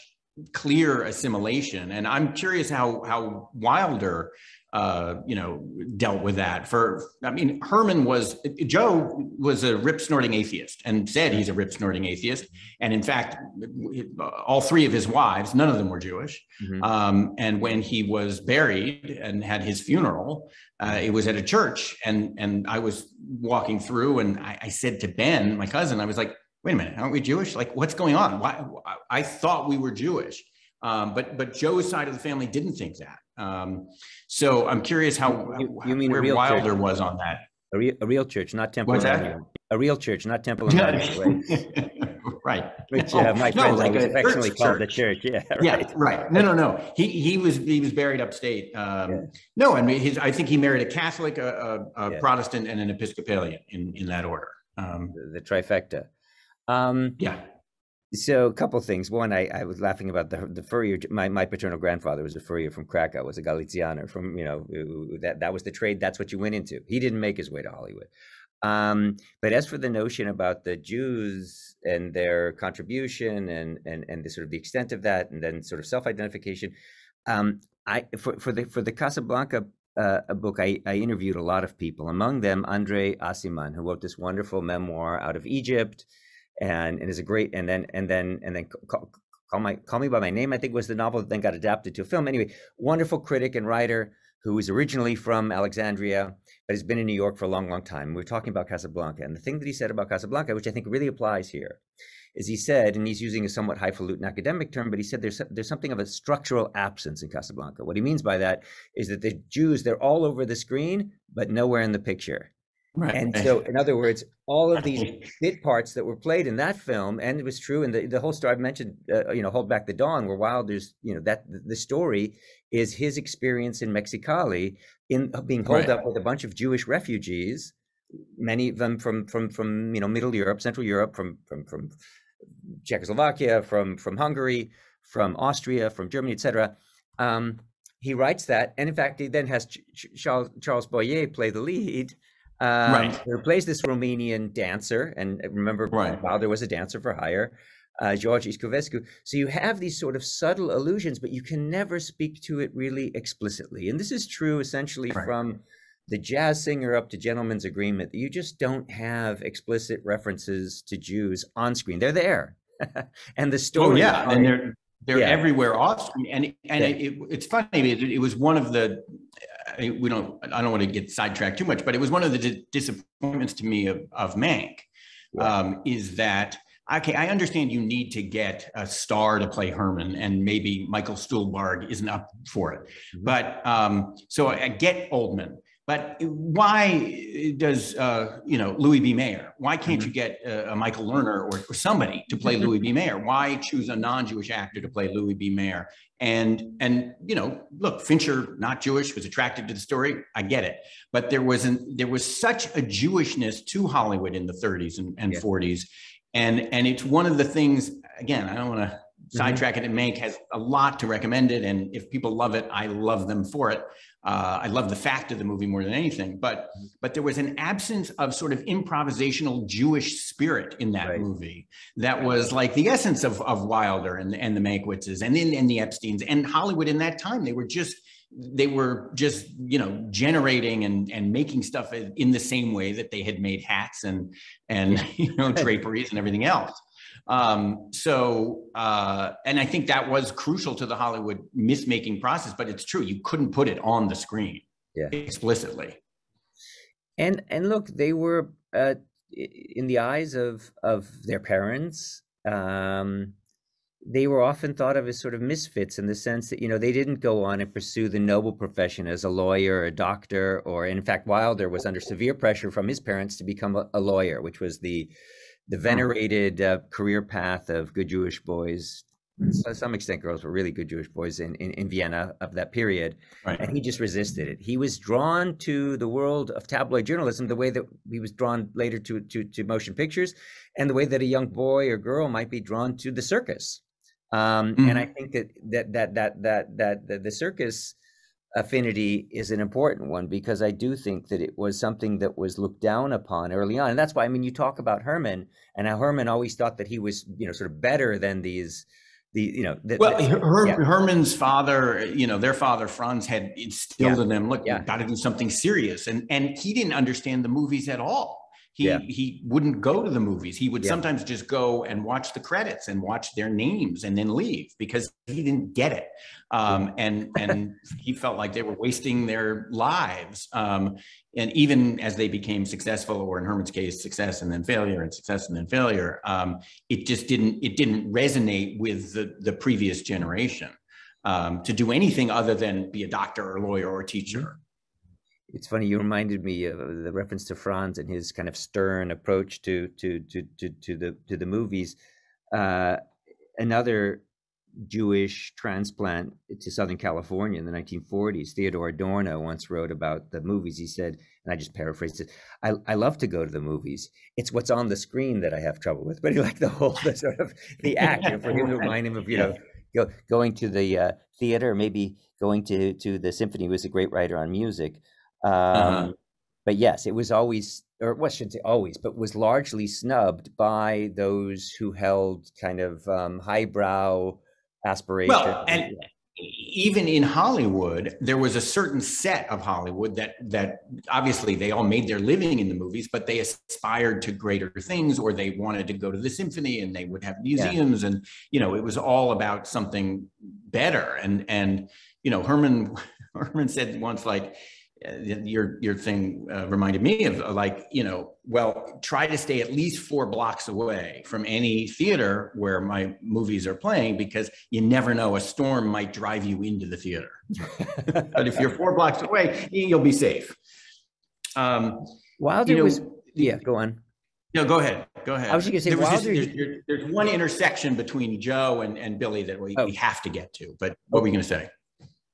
clear assimilation, and I'm curious how how Wilder, uh, you know, dealt with that. For I mean, Herman was Joe was a rip snorting atheist, and said he's a rip snorting atheist. And in fact, all three of his wives, none of them were Jewish. Mm-hmm. um, and when he was buried and had his funeral, uh, it was at a church, and and I was walking through, and I, I said to Ben, my cousin, I was like, wait a minute, aren't we Jewish? Like, what's going on? Why, I thought we were Jewish, um, but but Joe's side of the family didn't think that. Um, so I'm curious how you, you mean where Wilder church. was on that. A real, a real church, not Temple. What's that? A real church, not Temple. Right. Which uh, my no, friend like was affectionately church. called the church. Yeah. Right. Yeah. Right. No. No. No. He he was he was buried upstate. Um, yeah. No. I mean, his, I think he married a Catholic, a, a, a yeah. Protestant, and an Episcopalian in in that order. Um, the, the trifecta. Um, yeah. So a couple things. One, I, I was laughing about the the furrier. My my paternal grandfather was a furrier from Krakow. Was a Galicianer from you know that that was the trade. That's what you went into. He didn't make his way to Hollywood. Um, but as for the notion about the Jews and their contribution and and and the sort of the extent of that, and then sort of self-identification, um, I for for the for the Casablanca uh, book, I I interviewed a lot of people. Among them, Andre Asiman, who wrote this wonderful memoir out of Egypt. And and is a great and then and then and then call, call my call me by my name, I think was the novel that then got adapted to a film. Anyway, wonderful critic and writer, who is originally from Alexandria, but has been in New York for a long, long time. We're talking about Casablanca. And the thing that he said about Casablanca, which I think really applies here, is he said, and he's using a somewhat highfalutin academic term, but he said there's, there's something of a structural absence in Casablanca. What he means by that is that the Jews, they're all over the screen, but nowhere in the picture. Right. And so, in other words, all of these bit parts that were played in that film, and it was true in the, the whole story I've mentioned, uh, you know, Hold Back the Dawn, where Wilder's, you know, that the story is his experience in Mexicali in uh, being holed right. up with a bunch of Jewish refugees, many of them from, from, from, you know, Middle Europe, Central Europe, from, from, from Czechoslovakia, from, from Hungary, from Austria, from Germany, et cetera. Um, he writes that. And in fact, he then has Ch Ch Charles, Charles Boyer play the lead. Um, right. Who plays this Romanian dancer, and remember, right. Wilder was a dancer for hire, uh, George Iscovescu. So you have these sort of subtle allusions, but you can never speak to it really explicitly. And this is true essentially right. from the jazz singer up to Gentleman's Agreement. You just don't have explicit references to Jews on screen. They're there, and the story. Oh yeah, on, and they're they're yeah. everywhere off screen. And and yeah. it, it's funny. It, it was one of the. We don't. I don't want to get sidetracked too much, but it was one of the di disappointments to me of, of Mank, wow. um, is that okay? I understand you need to get a star to play Herman, and maybe Michael Stuhlbarg isn't up for it. Mm-hmm. But um, so I, I get Oldman, but why does uh, you know, Louis B. Mayer? Why can't mm-hmm. you get a, a Michael Lerner or, or somebody to play Louis B. Mayer? Why choose a non-Jewish actor to play Louis B. Mayer? And, and, you know, look, Fincher, not Jewish, was attracted to the story. I get it. But there was an, there was such a Jewishness to Hollywood in the thirties and, and yeah. forties. And, and it's one of the things, again, I don't want to mm-hmm. sidetrack it. And Mank has a lot to recommend it. And if people love it, I love them for it. Uh, I love the fact of the movie more than anything. But, but there was an absence of sort of improvisational Jewish spirit in that right. movie that was like the essence of, of Wilder and, and the Mankiewiczes and, and, and the Epsteins and Hollywood in that time. They were just, they were just, you know, generating and, and making stuff in the same way that they had made hats and, and you know, draperies and everything else. Um, so, uh, and I think that was crucial to the Hollywood myth-making process, but it's true. You couldn't put it on the screen yeah. explicitly. And, and look, they were, uh, in the eyes of, of their parents, um, they were often thought of as sort of misfits in the sense that, you know, they didn't go on and pursue the noble profession as a lawyer or a doctor, or in fact, Wilder was under severe pressure from his parents to become a, a lawyer, which was the, the venerated uh, career path of good Jewish boys, to some extent girls, were really good Jewish boys in, in, in Vienna of that period. Right. And he just resisted it. He was drawn to the world of tabloid journalism the way that he was drawn later to, to, to motion pictures, and the way that a young boy or girl might be drawn to the circus. Um, mm-hmm. And I think that that, that, that, that, that, that the circus affinity is an important one, because I do think that it was something that was looked down upon early on. And that's why, I mean, you talk about Herman and how Herman always thought that he was, you know, sort of better than these, the, you know. The, well, the, Her yeah. Herman's father, you know, their father, Franz, had instilled yeah. in them, look, yeah. you've got to do something serious. And, and he didn't understand the movies at all. He, yeah. he wouldn't go to the movies. He would yeah. sometimes just go and watch the credits and watch their names and then leave because he didn't get it. Um, and and he felt like they were wasting their lives. Um, and even as they became successful, or in Herman's case, success and then failure and success and then failure, um, it just didn't, it didn't resonate with the, the previous generation um, to do anything other than be a doctor or a lawyer or a teacher. It's funny, you reminded me of the reference to Franz and his kind of stern approach to to to to, to the to the movies. Uh, another Jewish transplant to Southern California in the nineteen forties, Theodore Adorno, once wrote about the movies. He said, and I just paraphrased it, I, I love to go to the movies. It's what's on the screen that I have trouble with. But he liked the whole the sort of the act. And for him to remind him of, you know, go, going to the uh, theater, maybe going to to the symphony. He was a great writer on music. Um, uh-huh. But yes, it was always, or well, I shouldn't say always, but was largely snubbed by those who held kind of um, highbrow aspirations. Well, and even in Hollywood, there was a certain set of Hollywood that that obviously they all made their living in the movies, but they aspired to greater things, or they wanted to go to the symphony and they would have museums. Yeah. And, you know, it was all about something better. And, and you know, Herman, Herman said once, like, uh, your, your thing uh, reminded me of, uh, like, you know, well, try to stay at least four blocks away from any theater where my movies are playing, because you never know, a storm might drive you into the theater. But if you're four blocks away, you'll be safe. Um, Wilder you know, was, yeah, go on. No, go ahead, go ahead. I was gonna say, there was Wilder, this, there's, there's one intersection between Joe and, and Billy that we, oh. we have to get to, but what were you gonna say?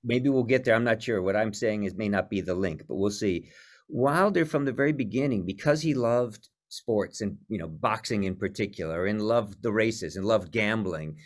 Maybe we'll get there. I'm not sure. What I'm saying is may not be the link, but we'll see. Wilder, from the very beginning, because he loved sports and, you know, boxing in particular, and loved the races and loved gambling,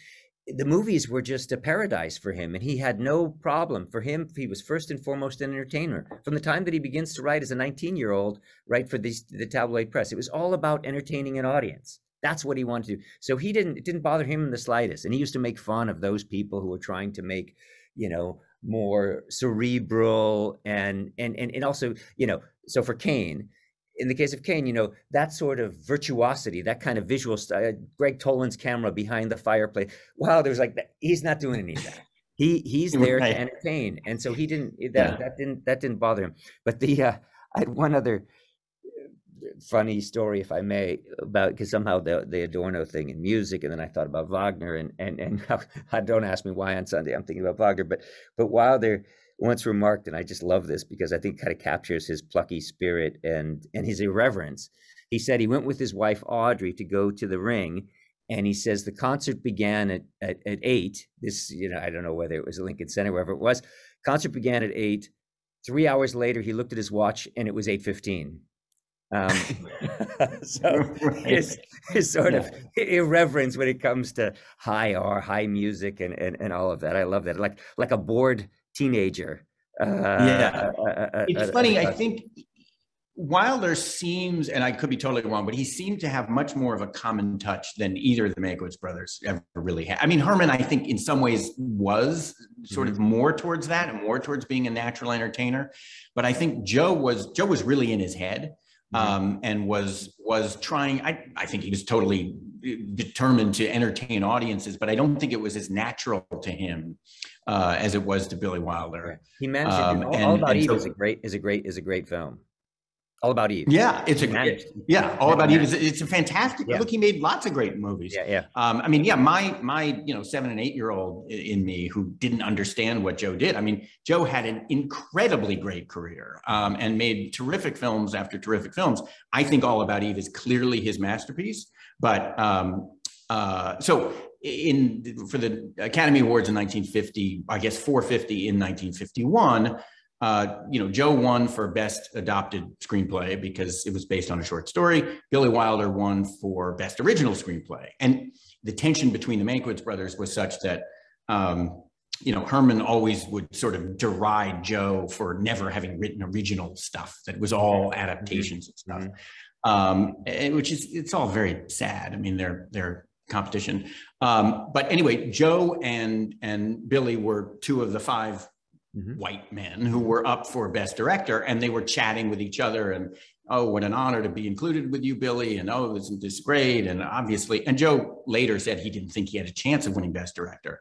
the movies were just a paradise for him. And he had no problem. For him, he was first and foremost an entertainer. From the time that he begins to write as a nineteen-year-old, write for the, the tabloid press, it was all about entertaining an audience. That's what he wanted to do. So he didn't, it didn't bother him in the slightest. And he used to make fun of those people who were trying to make, you know, more cerebral and, and and and also, you know, so for Kane, in the case of Kane, you know, that sort of virtuosity, that kind of visual style, Greg Tolan's camera behind the fireplace. Wow, there's like that. He's not doing any of that. He he's there right. to entertain, and so he didn't. That yeah. that didn't that didn't bother him. But the uh, I had one other funny story, if I may, about, because somehow the, the Adorno thing in music, and then I thought about Wagner, and and and I don't ask me why on Sunday I'm thinking about Wagner, but but Wilder once remarked, and I just love this because I think kind of captures his plucky spirit and and his irreverence. He said he went with his wife Audrey to go to the Ring, and he says the concert began at at, at eight. This, you know, I don't know whether it was Lincoln Center, wherever it was. Concert began at eight. Three hours later, he looked at his watch, and it was eight fifteen. Um, so right. his, his sort yeah. of irreverence when it comes to high art, high music, and, and, and all of that. I love that. Like, like a bored teenager. Uh, yeah. Uh, uh, it's uh, funny. Uh, I think Wilder seems, and I could be totally wrong, but he seemed to have much more of a common touch than either of the Mankiewicz brothers ever really had. I mean, Herman, I think in some ways was sort of more towards that and more towards being a natural entertainer. But I think Joe was, Joe was really in his head. Um, and was was trying, I, I think he was totally determined to entertain audiences, but I don't think it was as natural to him uh, as it was to Billy Wilder. He managed um, to do, all, and, all About Eve so, is a great is a great is a great film. All About Eve. Yeah, it's a great, yeah. All About Eve is it's a fantastic. Yeah. Look, he made lots of great movies. Yeah, yeah. Um, I mean, yeah, my my you know seven and eight year old in me who didn't understand what Joe did. I mean, Joe had an incredibly great career um, and made terrific films after terrific films. I think All About Eve is clearly his masterpiece. But um, uh, so in for the Academy Awards in nineteen fifty, I guess four fifty in nineteen fifty-one. Uh, you know, Joe won for Best Adapted Screenplay because it was based on a short story. Billy Wilder won for Best Original Screenplay. And the tension between the Mankiewicz brothers was such that, um, you know, Herman always would sort of deride Joe for never having written original stuff that was all adaptations and stuff, um, and which is, it's all very sad. I mean, they're, they're competition. Um, but anyway, Joe and, and Billy were two of the five Mm-hmm. white men who were up for Best Director, and they were chatting with each other and, oh, what an honor to be included with you, Billy, and oh, isn't this great, and obviously, and Joe later said he didn't think he had a chance of winning Best Director,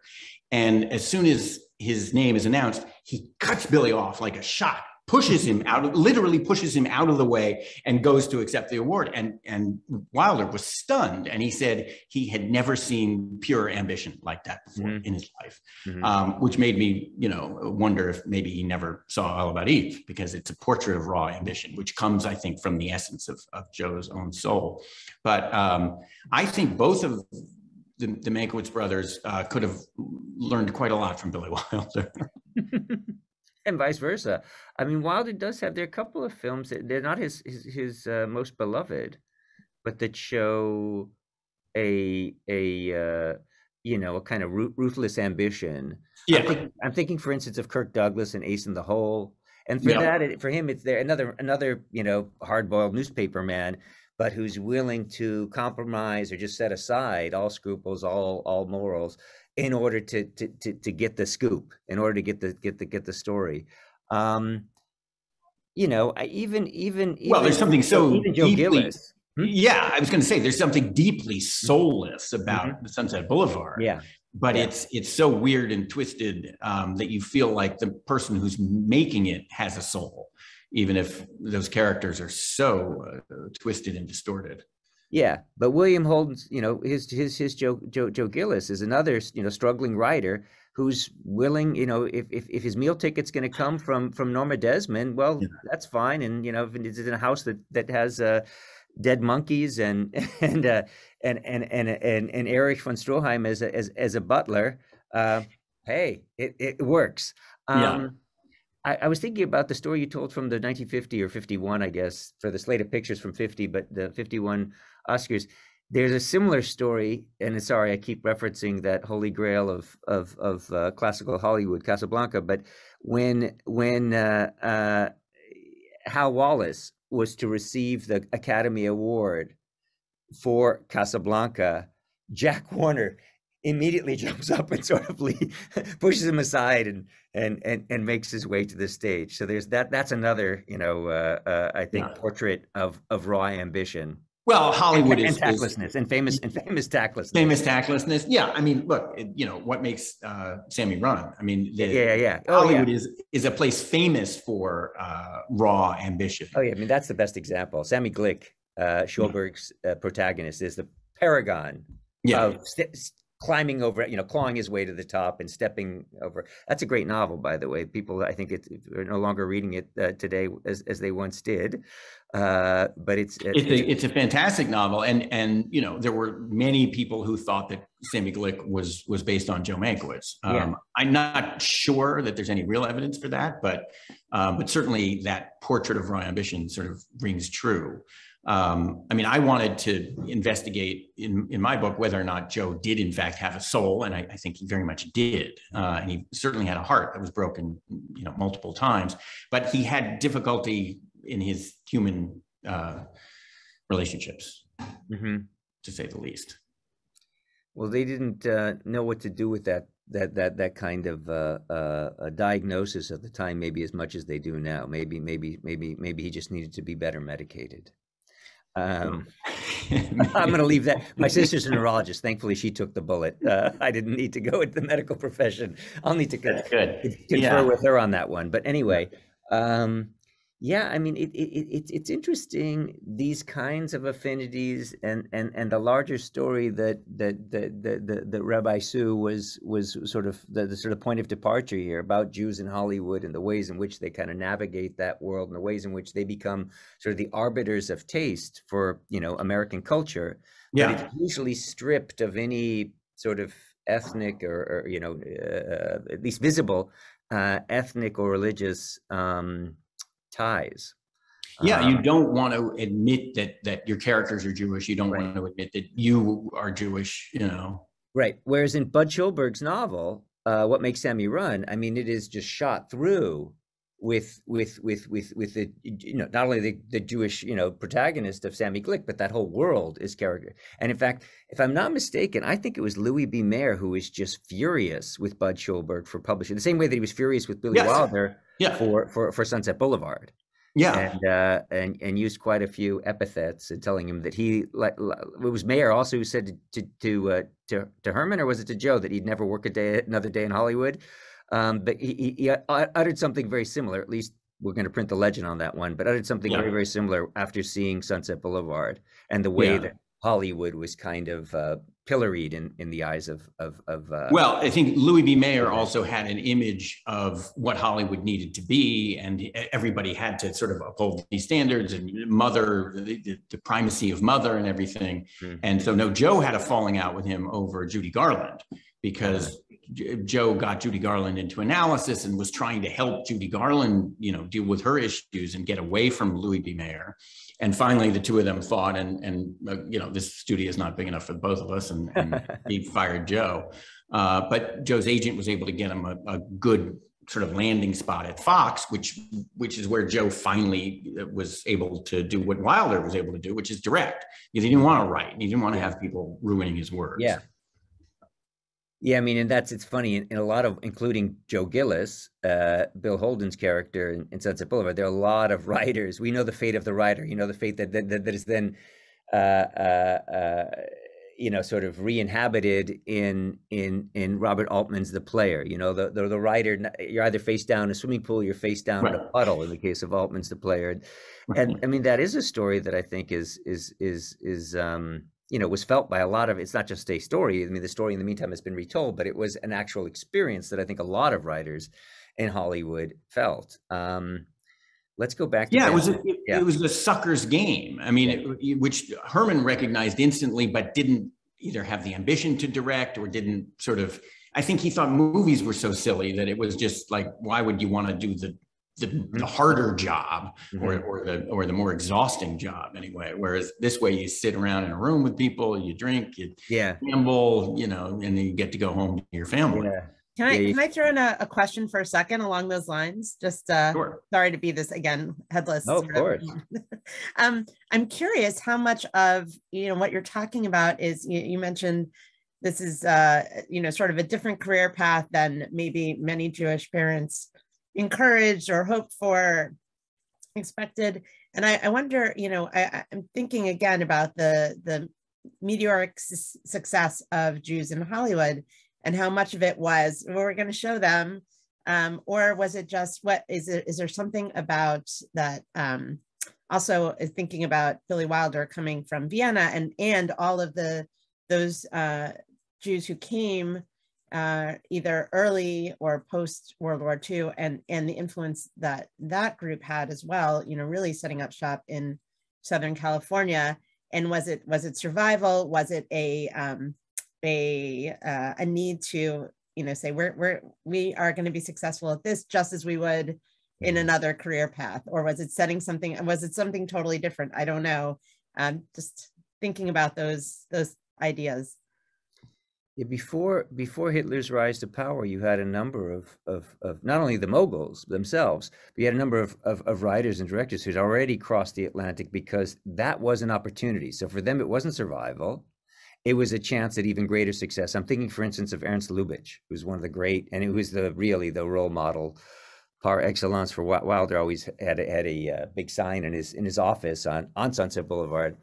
and as soon as his name is announced, he cuts Billy off like a shot, pushes him out, of, literally pushes him out of the way, and goes to accept the award, and, and Wilder was stunned, and he said he had never seen pure ambition like that before mm-hmm. in his life, mm-hmm. um, which made me, you know, wonder if maybe he never saw All About Eve, because it's a portrait of raw ambition, which comes, I think, from the essence of, of Joe's own soul. But um, I think both of the, the Mankiewicz brothers uh, could have learned quite a lot from Billy Wilder. And vice versa. I mean, Wilder does have, there are a couple of films that they're not his his, his uh, most beloved, but that show a a uh, you know a kind of ruthless ambition. Yeah, I'm, think, I'm thinking, for instance, of Kirk Douglas and Ace in the Hole, and for yeah. that, it, for him, it's there another another you know hard-boiled newspaper man, but who's willing to compromise or just set aside all scruples, all all morals, in order to to to, to get the scoop, in order to get the get the get the story. Um, you know, I even even well, even, there's something so even Joe deeply, Gillis. Hmm? Yeah, I was going to say there's something deeply soulless about mm-hmm. Sunset Boulevard. Yeah. But yeah. it's it's so weird and twisted um, that you feel like the person who's making it has a soul, even if those characters are so uh, twisted and distorted. Yeah, but William Holden's, you know, his his his Joe Joe Joe Gillis is another, you know, struggling writer who's willing, you know, if if, if his meal ticket's going to come from from Norma Desmond, well, yeah. that's fine, and you know, if it's in a house that that has uh, dead monkeys and and. Uh, And and and and and Erich von Stroheim as a, as as a butler. Uh, hey, it it works. Um, yeah. I, I was thinking about the story you told from the nineteen fifty or fifty-one, I guess, for the slate of pictures from fifty, but the fifty-one Oscars. There's a similar story, and sorry, I keep referencing that holy grail of of of uh, classical Hollywood, Casablanca. But when when uh, uh, Hal Wallace was to receive the Academy Award for Casablanca, Jack Warner immediately jumps up and sort of pushes him aside and and and and makes his way to the stage. So there's that. That's another, you know, uh, uh, I think, yeah. portrait of of raw ambition. Well, Hollywood and, and, and tactlessness is, and famous and famous tactlessness. Famous tactlessness. Yeah, I mean, look, it, you know, what makes uh, Sammy run? I mean, the, yeah, yeah, yeah. Oh, Hollywood yeah. is is a place famous for uh, raw ambition. Oh yeah, I mean that's the best example. Sammy Glick. Uh, Schulberg's uh, protagonist is the paragon yeah. of st climbing over, you know, clawing his way to the top and stepping over. That's a great novel, by the way. People, I think, it, are no longer reading it uh, today as, as they once did. Uh, but it's it's, it's, a, it's a fantastic novel, and and you know there were many people who thought that Sammy Glick was was based on Joe Mankiewicz. Um, yeah. I'm not sure that there's any real evidence for that, but um, but certainly that portrait of raw ambition sort of rings true. Um, I mean, I wanted to investigate in, in my book whether or not Joe did, in fact, have a soul, and I, I think he very much did. Uh, and he certainly had a heart that was broken, you know, multiple times. But he had difficulty in his human uh, relationships, mm-hmm. to say the least. Well, they didn't uh, know what to do with that that that that kind of uh, uh, a diagnosis at the time, maybe as much as they do now. Maybe maybe maybe maybe he just needed to be better medicated. Um, I'm going to leave that. My sister's a neurologist. Thankfully, she took the bullet. Uh, I didn't need to go into the medical profession. I'll need to con Good. confer yeah. with her on that one. But anyway, um, yeah, I mean, it, it, it, it's interesting, these kinds of affinities and, and, and the larger story that that that, that, that, that Rabbi Sue was was sort of the, the sort of point of departure here about Jews in Hollywood and the ways in which they kind of navigate that world and the ways in which they become sort of the arbiters of taste for, you know, American culture. Yeah. But it's usually stripped of any sort of ethnic or, or you know, uh, at least visible uh, ethnic or religious um ties. Yeah, um, you don't want to admit that that your characters are Jewish. You don't right. want to admit that you are Jewish, you know. Right. Whereas in Bud Schulberg's novel, uh, What Makes Sammy Run, I mean, it is just shot through with with with with with the, you know, not only the, the Jewish, you know, protagonist of Sammy Glick, but that whole world is character. And in fact, if I'm not mistaken, I think it was Louis B. Mayer who was just furious with Bud Schulberg for publishing, the same way that he was furious with Billy yes. Wilder yeah. for, for for Sunset Boulevard. Yeah, and uh, and and used quite a few epithets and telling him that he like it was Mayer also who said to to to, uh, to to Herman, or was it to Joe, that he'd never work a day another day in Hollywood. Um, but he, he, he uttered something very similar. At least we're going to print the legend on that one. But uttered something yeah. very, very similar after seeing Sunset Boulevard and the way yeah. that Hollywood was kind of uh, pilloried in in the eyes of of. of uh, well, I think Louis B. Mayer also had an image of what Hollywood needed to be, and everybody had to sort of uphold these standards and mother the, the primacy of mother and everything. Mm-hmm. And so, no, Joe had a falling out with him over Judy Garland because. Mm-hmm. Joe got Judy Garland into analysis and was trying to help Judy Garland, you know, deal with her issues and get away from Louis B. Mayer. And finally, the two of them fought, and and uh, you know, this studio is not big enough for both of us, and, and he fired Joe. Uh, but Joe's agent was able to get him a, a good sort of landing spot at Fox, which which is where Joe finally was able to do what Wilder was able to do, which is direct, because he didn't want to write, he didn't want to have people ruining his words. Yeah. Yeah, I mean, and that's, it's funny, in, in a lot of, including Joe Gillis, uh, Bill Holden's character in, in Sunset Boulevard, there are a lot of writers. We know the fate of the writer, you know, the fate that that, that is then, uh, uh, uh, you know, sort of re-inhabited in, in, in Robert Altman's The Player. You know, the, the, the writer, you're either face down in a swimming pool, you're face down right. in a puddle in the case of Altman's The Player. And I mean, that is a story that I think is, is, is, is, um, you know, was felt by a lot of, it's not just a story. I mean, the story in the meantime has been retold, but it was an actual experience that I think a lot of writers in Hollywood felt. Um, let's go back. To yeah, it was, a, it, yeah. it was a sucker's game. I mean, yeah. it, which Herman recognized instantly, but didn't either have the ambition to direct or didn't sort of, I think he thought movies were so silly that it was just like, why would you want to do the, The, the harder job mm-hmm. or, or the or the more exhausting job anyway, whereas this way you sit around in a room with people, you drink, you yeah. gamble, you know, and then you get to go home to your family. Yeah. Can I yeah, you, can I throw in a, a question for a second along those lines? Just uh, sure. sorry to be this again headless. Oh, of course. um, I'm curious how much of you know what you're talking about is you, you mentioned this is uh, you know sort of a different career path than maybe many Jewish parents encouraged or hoped for, expected. And I, I wonder, you know, I, I'm thinking again about the, the meteoric su- success of Jews in Hollywood and how much of it was, well, we're going to show them, um, or was it just, what is it? Is there something about that? Um, also thinking about Billy Wilder coming from Vienna and, and all of the, those uh, Jews who came uh either early or post World War Two, and and the influence that that group had as well, you know, really setting up shop in Southern California. And was it was it survival? Was it a um a uh, a need to, you know, say we're we're we are going to be successful at this just as we would in another career path? Or was it setting something, was it something totally different? I don't know. Um just thinking about those those ideas. Before before Hitler's rise to power, you had a number of, of, of not only the moguls themselves, but you had a number of, of, of writers and directors who'd already crossed the Atlantic because that was an opportunity. So for them, it wasn't survival. It was a chance at even greater success. I'm thinking, for instance, of Ernst Lubitsch, who's one of the great, and who was the really the role model par excellence for Wilder. Always had a, had a uh, big sign in his in his office on, on Sunset Boulevard.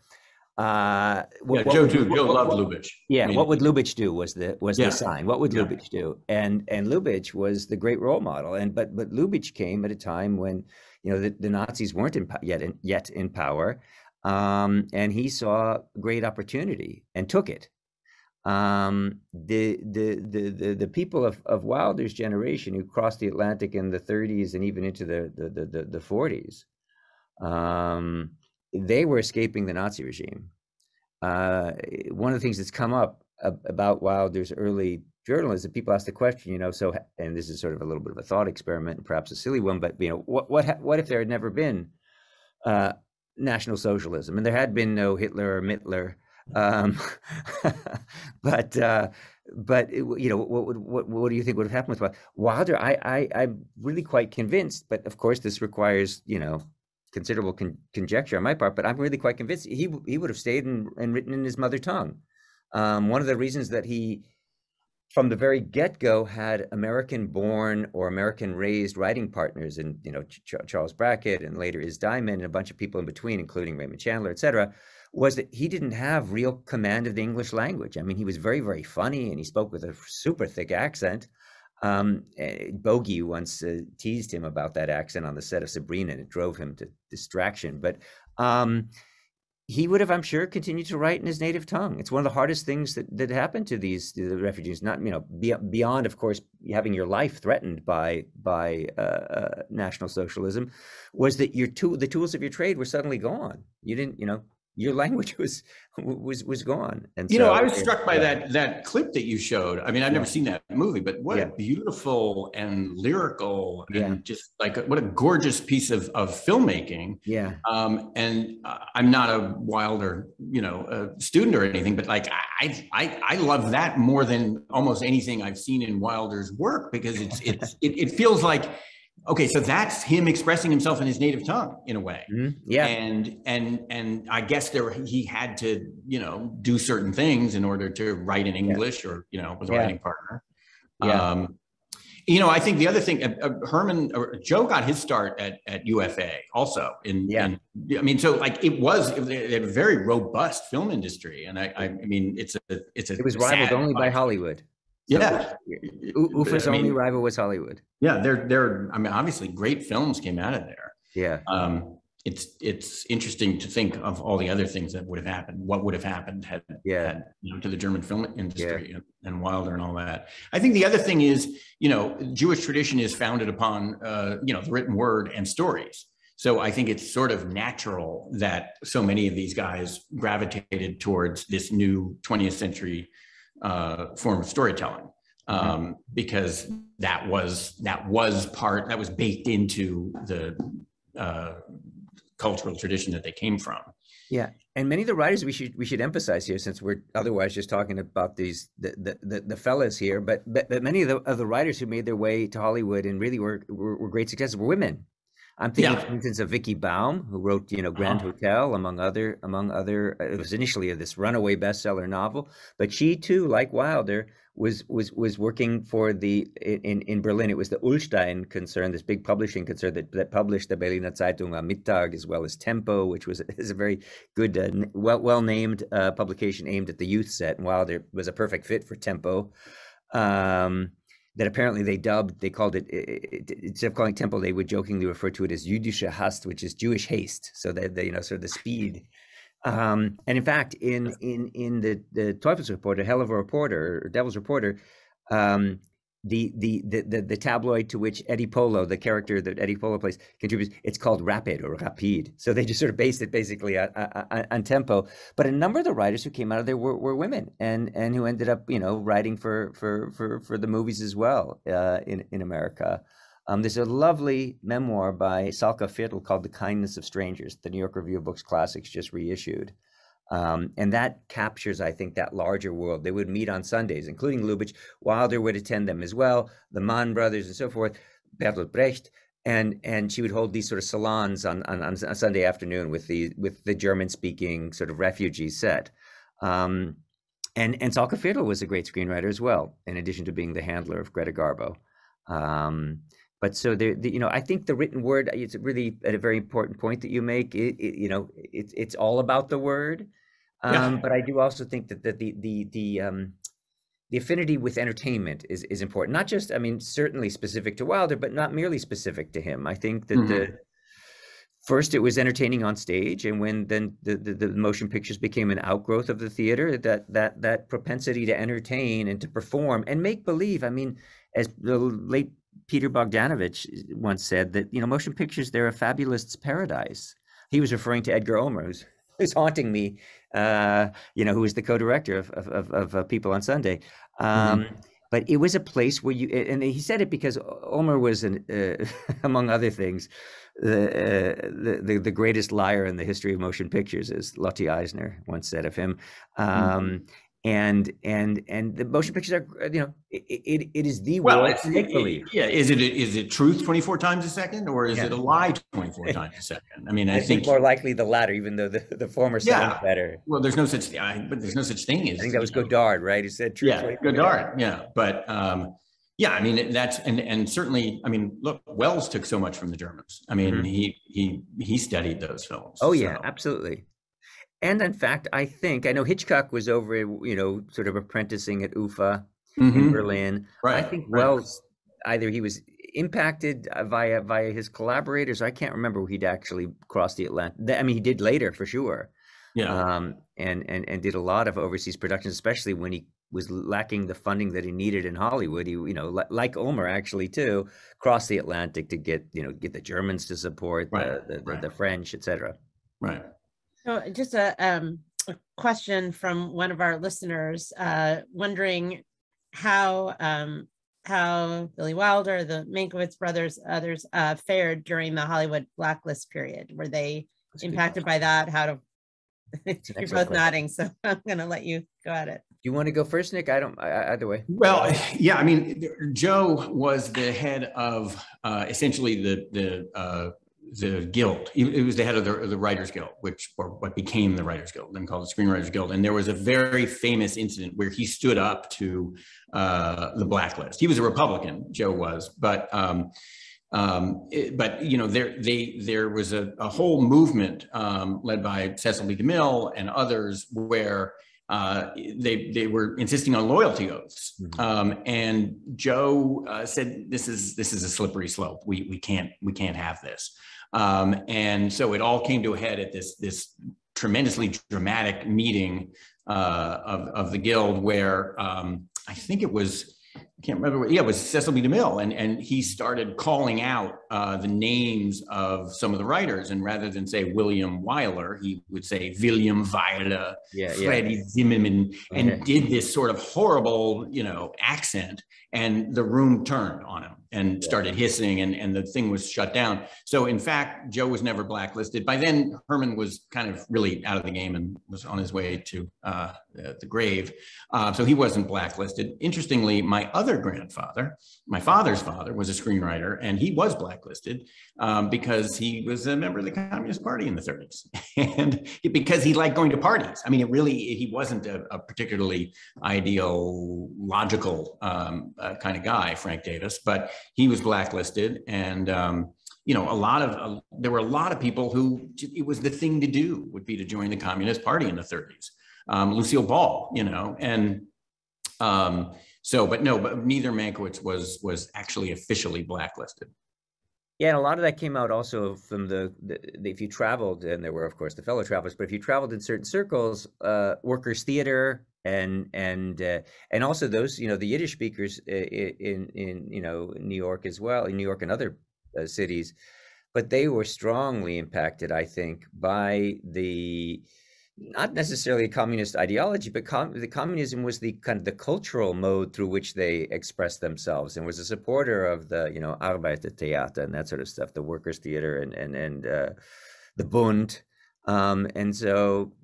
Uh, what, yeah, Joe, what, too. What, Joe what, loved what, Lubitsch. Yeah, I mean, what would Lubitsch do was the was yeah. the sign. What would yeah. Lubitsch do? And and Lubitsch was the great role model. And but but Lubitsch came at a time when you know the, the Nazis weren't in, yet in, yet in power, um, and he saw great opportunity and took it. Um, the, the the the the people of of Wilder's generation who crossed the Atlantic in the thirties and even into the the the the, the forties. Um, They were escaping the Nazi regime. Uh, one of the things that's come up ab- about Wilder's early journalism, people ask the question, you know, so, and this is sort of a little bit of a thought experiment and perhaps a silly one, but, you know, what what ha- what if there had never been uh, National Socialism? And there had been no Hitler or Mittler, um, but, uh, but you know, what, would, what what do you think would have happened with Wilder? Wilder, I, I, I'm really quite convinced, but of course this requires, you know, considerable con- conjecture on my part, but I'm really quite convinced he w- he would have stayed and, and written in his mother tongue. Um, one of the reasons that he, from the very get-go, had American-born or American-raised writing partners, and you know Ch- Charles Brackett and later Iz Diamond and a bunch of people in between, including Raymond Chandler, et cetera, was that he didn't have real command of the English language. I mean, he was very, very funny, and he spoke with a super thick accent. Um, Bogey once uh, teased him about that accent on the set of Sabrina, and it drove him to distraction. But um, he would have, I'm sure, continued to write in his native tongue. It's one of the hardest things that, that happened to these to the refugees. Not you know be, beyond, of course, having your life threatened by by uh, uh, National Socialism, was that your tool, the tools of your trade were suddenly gone. You didn't, you know. Your language was was was gone, and you so, know I was struck by uh, that that clip that you showed. I mean, I've yeah. never seen that movie, but what yeah. a beautiful and lyrical yeah. and just like a, what a gorgeous piece of of filmmaking. Yeah. Um. And uh, I'm not a Wilder, you know, uh, student or anything, but like I I I love that more than almost anything I've seen in Wilder's work because it's it's it, it feels like Okay, so that's him expressing himself in his native tongue in a way. Mm-hmm. Yeah. And and and I guess there he had to, you know, do certain things in order to write in English, yeah. or, you know, was a yeah. writing partner. Yeah. Um, you know, I think the other thing, uh, uh, Herman, or Joe got his start at, at U F A also. In, yeah. in, I mean, so like it was, it was a very robust film industry. And I, I mean, it's a, it's a, it was rivaled only by Hollywood. So yeah, U F A's I mean, only rival was Hollywood. Yeah, they're they're. I mean, obviously, great films came out of there. Yeah, um, it's it's interesting to think of all the other things that would have happened. What would have happened had, yeah. had you know, to the German film industry, yeah. and, and Wilder and all that. I think the other thing is, you know, Jewish tradition is founded upon uh, you know, the written word and stories. So I think it's sort of natural that so many of these guys gravitated towards this new twentieth century. Uh, form of storytelling, um, mm-hmm. because that was that was part that was baked into the uh, cultural tradition that they came from. Yeah, and many of the writers we should we should emphasize here, since we're otherwise just talking about these the the, the, the fellas here, but, but but many of the of the writers who made their way to Hollywood and really were were, were great successes were women. I'm thinking, yeah. for instance, of Vicki Baum, who wrote, you know, Grand uh-huh. Hotel, among other, among other. It was initially this runaway bestseller novel, but she too, like Wilder, was was was working for the in in Berlin. It was the Ullstein concern, this big publishing concern that that published the Berliner Zeitung am Mittag, as well as Tempo, which was is a very good, uh, well well named uh, publication aimed at the youth set. And Wilder was a perfect fit for Tempo. Um, That apparently they dubbed, they called it, it, it instead of calling Tempo, they would jokingly refer to it as Jüdische Hast, which is Jewish haste. So that, you know, sort of the speed. Um, and in fact, in in in the the Teufels Reporter, Hell of a Reporter, or Devil's Reporter, um, the, the the the the tabloid to which Eddie Polo, the character that Eddie Polo plays, contributes, it's called Rapid or Rapide. So they just sort of based it basically on, on, on Tempo. But a number of the writers who came out of there were, were women, and and who ended up, you know, writing for for for for the movies as well uh, in in America. Um, there's a lovely memoir by Salka Viertel called "The Kindness of Strangers," the New York Review of Books Classics just reissued. Um, and that captures, I think, that larger world. They would meet on Sundays, including Lubitsch. Wilder would attend them as well, the Mann brothers and so forth, Bertolt Brecht. And and she would hold these sort of salons on, on, on Sunday afternoon with the with the German-speaking sort of refugee set. Um, and, and Salka Viertel was a great screenwriter as well, in addition to being the handler of Greta Garbo. Um, But so, the, the, you know, I think the written word, it's really at a very important point that you make, it, it, you know, it, it's all about the word. Um, yeah. But I do also think that, that the the the, um, the affinity with entertainment is, is important, not just, I mean, certainly specific to Wilder, but not merely specific to him. I think that mm-hmm. the first it was entertaining on stage. And when then the, the, the motion pictures became an outgrowth of the theater, that that that propensity to entertain and to perform and make believe, I mean, as the late Peter Bogdanovich once said that, you know, motion pictures, they're a fabulist's paradise. He was referring to Edgar Ulmer, who's, who's haunting me, uh, you know, who was the co-director of, of, of, of uh, People on Sunday. Um, mm-hmm. But it was a place where you, and he said it because Ulmer was, an, uh, among other things, the, uh, the the greatest liar in the history of motion pictures, as Lotte Eisner once said of him. Um, mm-hmm. And and and the motion pictures are, you know, it it, it is the well, world to make believe. Yeah, is it is it truth twenty-four times a second, or is yeah. it a lie twenty-four times a second? I mean, I, I think, think more likely the latter, even though the, the former yeah. sounds better. Well, there's no such I, but there's no such thing as I think that was Godard, know. right? He said truth. Yeah, Godard. Yeah, but um, yeah, I mean that's and and certainly, I mean, look, Wells took so much from the Germans. I mean, mm-hmm. he he he studied those films. Oh yeah, so. absolutely. And in fact, I think, I know Hitchcock was over, you know, sort of apprenticing at U F A mm-hmm. in Berlin. Right, I think right. Wells, either he was impacted via via his collaborators. I can't remember who he'd actually crossed the Atlantic. I mean, he did later for sure. Yeah. Um, and, and, and did a lot of overseas productions, especially when he was lacking the funding that he needed in Hollywood. He, you know, li like Ulmer actually too, crossed the Atlantic to get, you know, get the Germans to support right. the, the, right. the French, et cetera. Right. So just a, um, a question from one of our listeners, uh, wondering how um, how Billy Wilder, the Mankiewicz brothers, others uh, fared during the Hollywood blacklist period. Were they That's impacted by that? How to? You're both question. nodding, so I'm going to let you Go at it. You want to go first, Nick? I don't, I, either way. Well, yeah, I mean, Joe was the head of uh, essentially the, the, uh, the guild. It was the head of the, the Writers Guild, which, or what became the Writers Guild, then called the Screenwriters Guild. And there was a very famous incident where he stood up to uh, the blacklist. He was a Republican, Joe was, but um, um, it, but you know, there they there was a, a whole movement um, led by Cecil B. DeMille and others where uh, they they were insisting on loyalty oaths. Mm-hmm. um, and Joe uh, said, "This is this is a slippery slope. We we can't we can't have this." Um, and so it all came to a head at this, this tremendously dramatic meeting uh, of, of the Guild where um, I think it was, I can't remember, what, yeah, it was Cecil B. DeMille. And, and he started calling out uh, the names of some of the writers. And rather than say William Wyler, he would say William Wyler, yeah, Freddie yeah. Zimmerman, and okay. did this sort of horrible, you know, accent. And the room turned on him and started hissing, and, and the thing was shut down. So in fact, Joe was never blacklisted. By then, Herman was kind of really out of the game and was on his way to uh, the grave. Uh, so he wasn't blacklisted. Interestingly, my other grandfather, my father's father, was a screenwriter, and he was blacklisted um, because he was a member of the Communist Party in the thirties. And because he liked going to parties. I mean, it really, he wasn't a, a particularly ideological um, Uh, kind of guy, Frank Davis, but he was blacklisted. And, um, you know, a lot of, uh, there were a lot of people who, it was the thing to do would be to join the Communist Party in the thirties. Um, Lucille Ball, you know, and um, so, but no, but neither Mankiewicz was, was actually officially blacklisted. Yeah, and a lot of that came out also from the, the, the, if you traveled, and there were, of course, the fellow travelers, but if you traveled in certain circles, uh, workers' theater, and and uh, and also those, you know, the Yiddish speakers in, in, you know, New York as well, in New York and other uh, cities, but they were strongly impacted, I think, by the, not necessarily communist ideology, but com the communism was the kind of the cultural mode through which they expressed themselves, and was a supporter of the, you know, Arbeitertheater and that sort of stuff, the workers' theater and and and uh, the Bund. Um, and so,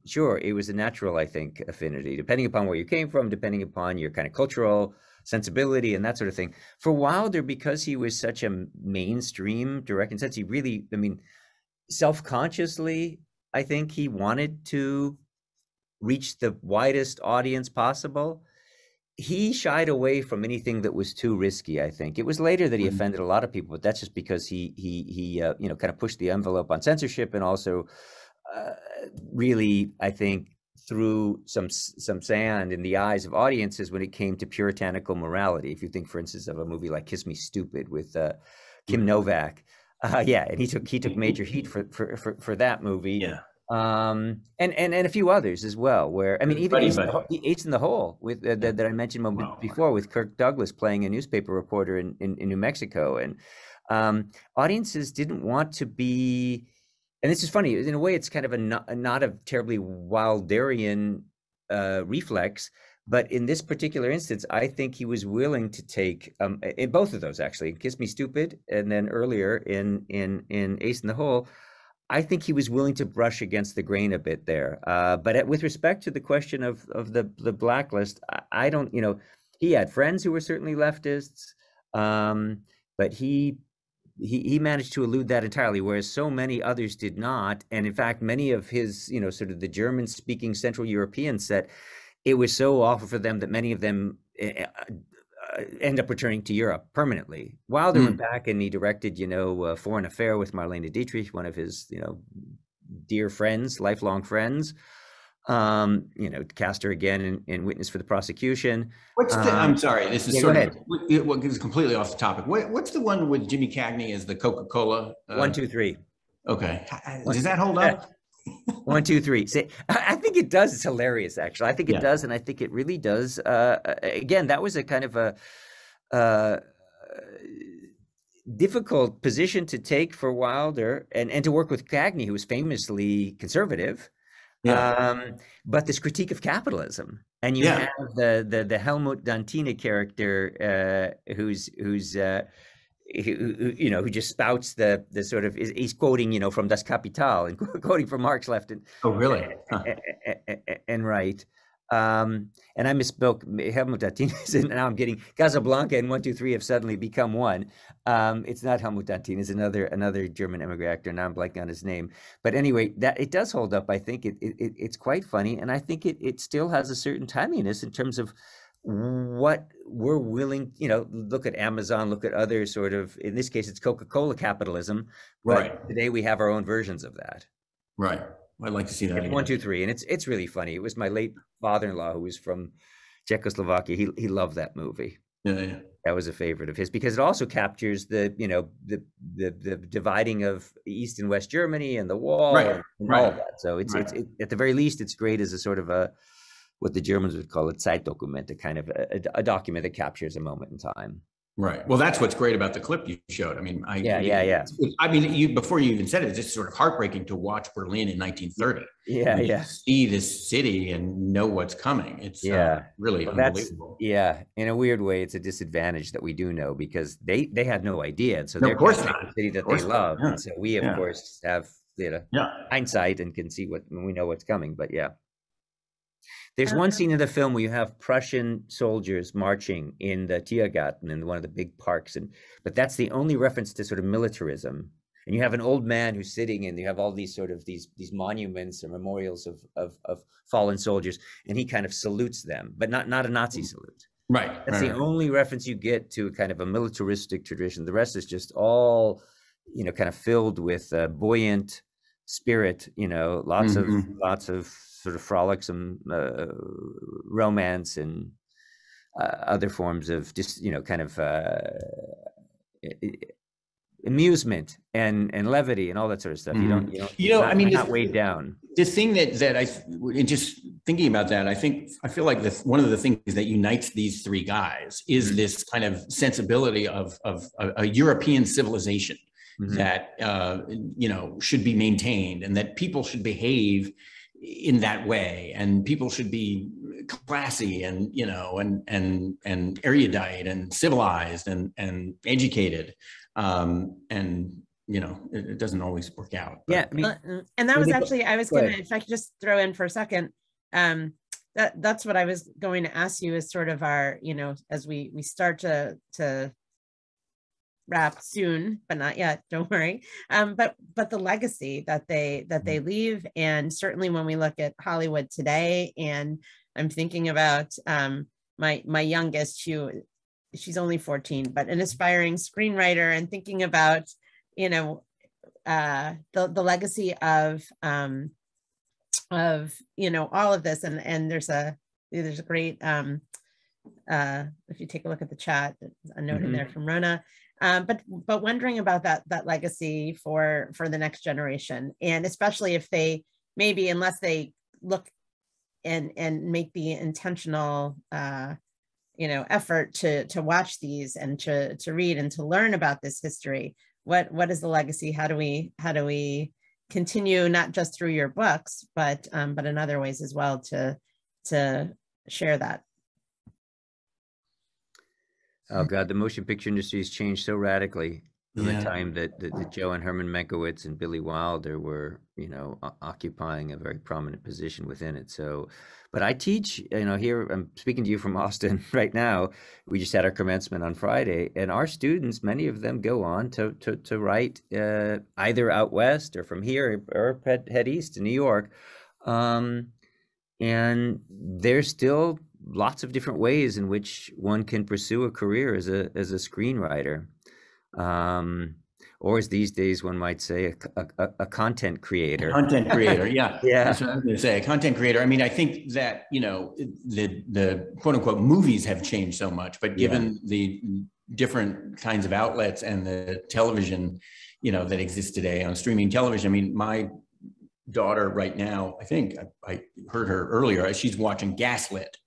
sure, it was a natural, I think, affinity, depending upon where you came from, depending upon your kind of cultural sensibility and that sort of thing. For Wilder, because he was such a mainstream direct and sense, he really, I mean, self-consciously, I think he wanted to reach the widest audience possible. He shied away from anything that was too risky, I think. It was later that he mm-hmm. offended a lot of people, but that's just because he, he, he uh, you know, kind of pushed the envelope on censorship, and also uh, really, I think, threw some, some sand in the eyes of audiences when it came to puritanical morality. If you think, for instance, of a movie like Kiss Me Stupid with uh, Kim mm-hmm. Novak, Uh, yeah, and he took he took major heat for for for, for that movie. Yeah, um, and and and a few others as well. Where I mean, even Ace in, the, Ace in the Hole with uh, that, that I mentioned a moment wow. before, with Kirk Douglas playing a newspaper reporter in in, in New Mexico, and um, audiences didn't want to be. And this is funny in a way. It's kind of a not a, not a terribly Wilderian uh, reflex. But in this particular instance, I think he was willing to take, um, in both of those actually, Kiss Me Stupid, and then earlier in, in, in Ace in the Hole, I think he was willing to brush against the grain a bit there. Uh, but at, with respect to the question of, of the, the blacklist, I, I don't, you know, he had friends who were certainly leftists, um, but he, he, he managed to elude that entirely, whereas so many others did not. And in fact, many of his, you know, sort of the German speaking Central European set, it was so awful for them that many of them uh, uh, end up returning to Europe permanently. Wilder mm. went back and he directed, you know, uh, Foreign Affair with Marlene Dietrich, one of his, you know, dear friends, lifelong friends. Um, you know, cast her again in, in Witness for the Prosecution. What's the, um, I'm sorry, this is yeah, sort of it, well, it's completely off the topic. What, what's the one with Jimmy Cagney as the Coca-Cola? Uh, one, two, three. Okay. One, Does that hold uh, up? One, two, three. See, I think it does. It's hilarious, actually. I think it yeah. does, and I think it really does. Uh, again, that was a kind of a uh, difficult position to take for Wilder, and, and to work with Cagney, who was famously conservative. Yeah. Um, but this critique of capitalism, and you yeah. have the, the the Helmut Dantina character, uh, who's who's. Uh, Who, you know, who just spouts the the sort of is he's quoting, you know, from Das Kapital and quoting from Marx left and oh really huh. and, and, and right Um, and I misspoke. Helmut Dantin, now I'm getting Casablanca and One Two Three have suddenly become one. Um, it's not Helmut Dantin. It's another another German immigrant actor. Now I'm blanking on his name. But anyway, that it does hold up. I think it, it it's quite funny, and I think it it still has a certain timeliness in terms of what we're willing, you know, look at Amazon, look at other sort of, in this case, it's Coca-Cola capitalism. Right. Today we have our own versions of that. Right. I'd like to see that. One, two, three. And it's it's really funny. It was my late father-in-law who was from Czechoslovakia. He he loved that movie. Yeah, yeah. That was a favorite of his because it also captures the, you know, the the, the dividing of East and West Germany and the wall, right, and, and right, all of that. So it's right. it's it, at the very least, it's great as a sort of a, what the Germans would call a Zeitdokument, a kind of a, a document that captures a moment in time. Right. Well, that's what's great about the clip you showed. I mean, I yeah, it, yeah, yeah. It, I mean, you before you even said it, it's just sort of heartbreaking to watch Berlin in nineteen thirty. Yeah, you yeah. See this city and know what's coming. It's yeah, uh, really well, unbelievable. Yeah, in a weird way, it's a disadvantage that we do know because they they had no idea, and so no, they're of course not. The city that they love, yeah. And so we of yeah. course have you know, yeah. hindsight and can see what we know what's coming. But yeah. There's one scene in the film where you have Prussian soldiers marching in the Tiergarten in one of the big parks, and but that's the only reference to sort of militarism. And you have an old man who's sitting, and you have all these sort of these these monuments or memorials of of, of fallen soldiers, and he kind of salutes them, but not not a Nazi salute. Right. That's right. The only reference you get to kind of a militaristic tradition. The rest is just all, you know, kind of filled with uh, buoyant spirit. You know, lots mm-hmm. of lots of. sort of frolicsome uh, romance and uh, other forms of just, you know, kind of uh, amusement and, and levity and all that sort of stuff. Mm-hmm. You don't, you, don't, you know, not, I mean, not weighed down. The thing that, that I, and just thinking about that, I think, I feel like the, one of the things that unites these three guys is mm-hmm. this kind of sensibility of, of a, a European civilization mm-hmm. that, uh, you know, should be maintained and that people should behave in that way, and people should be classy, and you know, and and and erudite, and civilized, and and educated, um, and you know, it, it doesn't always work out. But. Yeah, I mean, and that was actually I was gonna, if I could just throw in for a second, um, that that's what I was going to ask you is sort of our, you know, as we we start to to wrap soon, but not yet, don't worry. Um, but but the legacy that they that they leave, and certainly when we look at Hollywood today, and I'm thinking about um, my my youngest, who she's only fourteen, but an aspiring screenwriter, and thinking about you know uh, the the legacy of um, of you know all of this, and and there's a there's a great um, uh, if you take a look at the chat, a note mm-hmm. in there from Rona. Um, but but wondering about that that legacy for for the next generation, and especially if they maybe unless they look and and make the intentional uh, you know effort to to watch these and to to read and to learn about this history, what what is the legacy? How do we how do we continue not just through your books, but um, but in other ways as well to to share that? Oh God, the motion picture industry has changed so radically from yeah. the time that, that, that Joe and Herman Mankiewicz and Billy Wilder were, you know, occupying a very prominent position within it. So, but I teach, you know, here I'm speaking to you from Austin right now. We just had our commencement on Friday, and our students, many of them go on to to, to write uh, either out west or from here or head east to New York, um, and they're still. Lots of different ways in which one can pursue a career as a as a screenwriter, um, or as these days one might say, a, a, a content creator. A content creator, yeah, yeah. That's what I was going to say, a content creator. I mean, I think that you know the the quote unquote movies have changed so much, but given yeah. the different kinds of outlets and the television, you know, that exists today on streaming television. I mean, my daughter right now, I think I, I heard her earlier. She's watching Gaslit.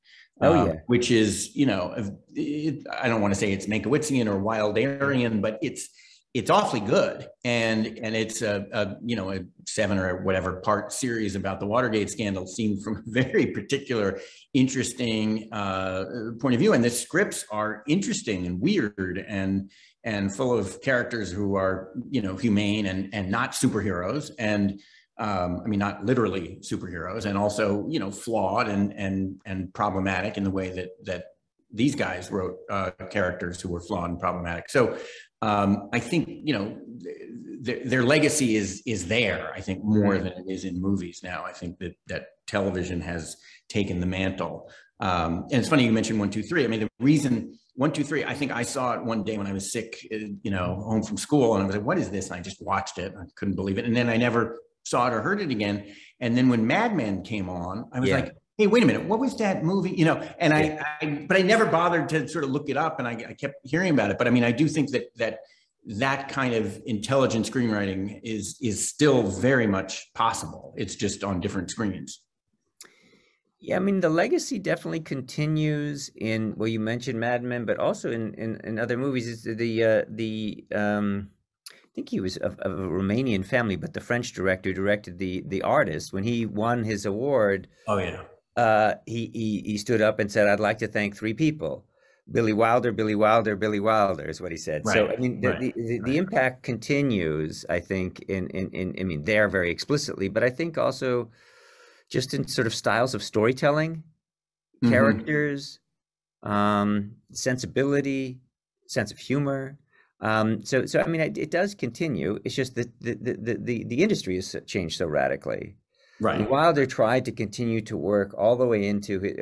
Oh, yeah. Um, which is, you know, it, I don't want to say it's Mankiewiczian or Wilderian, but it's it's awfully good, and and it's a, a you know a seven or whatever part series about the Watergate scandal, seen from a very particular, interesting uh, point of view, and the scripts are interesting and weird and and full of characters who are you know humane and and not superheroes and. Um, I mean, not literally superheroes, and also, you know, flawed and and and problematic in the way that that these guys wrote uh, characters who were flawed and problematic. So um, I think, you know, th their legacy is is there, I think, more than it is in movies now. I think that that television has taken the mantle. Um, and it's funny you mentioned one, two, three. I mean, the reason one, two, three, I think I saw it one day when I was sick, you know, home from school, and I was like, what is this? And I just watched it. I couldn't believe it. And then I never saw it or heard it again. And then when Mad Men came on, I was yeah. like, hey, wait a minute, what was that movie? You know, and yeah. I, I, but I never bothered to sort of look it up, and I, I kept hearing about it. But I mean, I do think that that that kind of intelligent screenwriting is is still very much possible. It's just on different screens. Yeah, I mean, the legacy definitely continues in, well, you mentioned Mad Men, but also in in, in other movies. It's the uh, the um, I think he was of, of a Romanian family, but the French director directed the the Artist. When he won his award, oh yeah, uh, he, he he stood up and said, "I'd like to thank three people: Billy Wilder, Billy Wilder, Billy Wilder," is what he said. Right. So I mean, the right. the, the, right. the impact continues. I think in, in in I mean, there very explicitly, but I think also, just in sort of styles of storytelling, characters, mm-hmm. um, sensibility, sense of humor. Um, so, so I mean, it, it does continue. It's just that the the the the industry has changed so radically. Right. And Wilder tried to continue to work all the way into his,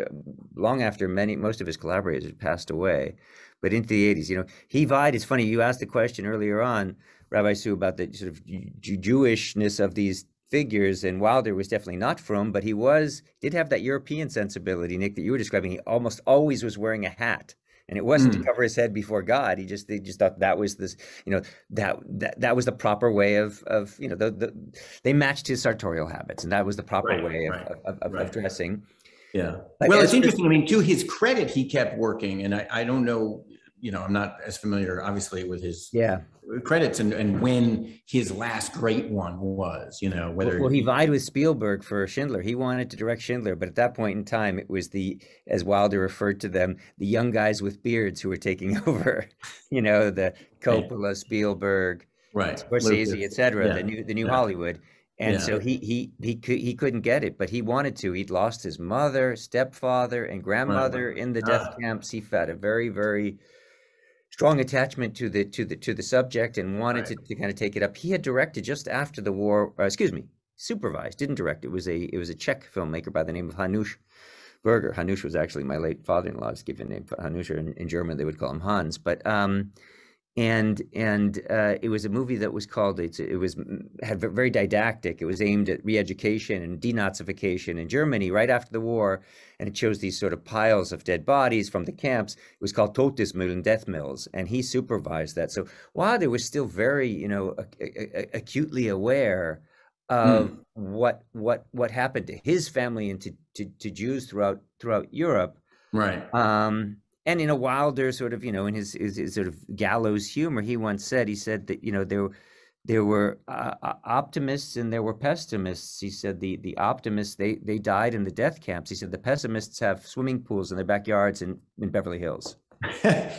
long after many most of his collaborators had passed away, but into the eighties. You know, he vied. It's funny, you asked the question earlier on, Rabbi Sue, about the sort of Jewishness of these figures, and Wilder was definitely not from, but he was, did have that European sensibility, Nick, that you were describing. He almost always was wearing a hat, and it wasn't mm. to cover his head before God. He just, they just thought that was this, you know, that, that, that was the proper way of, of, you know, the, the, they matched his sartorial habits, and that was the proper right, way of, right, of, of, right. of dressing. Yeah. But well, it's interesting. I mean, to his credit, he kept working, and I, I don't know, you know, I'm not as familiar, obviously, with his yeah. credits and, and when his last great one was, you know, whether... Well, he vied with Spielberg for Schindler. He wanted to direct Schindler, but at that point in time, it was the, as Wilder referred to them, the young guys with beards who were taking over, you know, the Coppola, right. Spielberg, right. Scorsese, et cetera, yeah. the new, the new yeah. Hollywood. And yeah. so he, he, he, he couldn't get it, but he wanted to. He'd lost his mother, stepfather, and grandmother right. in the death ah. camps. He had a very, very... strong attachment to the to the to the subject, and wanted right. to, to kind of take it up. He had directed just after the war. Uh, excuse me, supervised, didn't direct. It was a it was a Czech filmmaker by the name of Hanush Berger. Hanush was actually my late father-in-law's given name. Hanush, in, in German they would call him Hans. But um, and and uh, it was a movie that was called. It's it was had very didactic. It was aimed at re-education and denazification in Germany right after the war, and it shows these sort of piles of dead bodies from the camps. It was called Todesmühlen, death mills, and he supervised that. So Wilder was still very, you know, acutely aware of mm. what what what happened to his family and to to, to Jews throughout throughout Europe. Right. Um, And in a Wilder sort of, you know, in his, his, his sort of gallows humor, he once said, he said that, you know, there, there were uh, optimists and there were pessimists. He said the, the optimists, they, they died in the death camps. He said the pessimists have swimming pools in their backyards in, in Beverly Hills.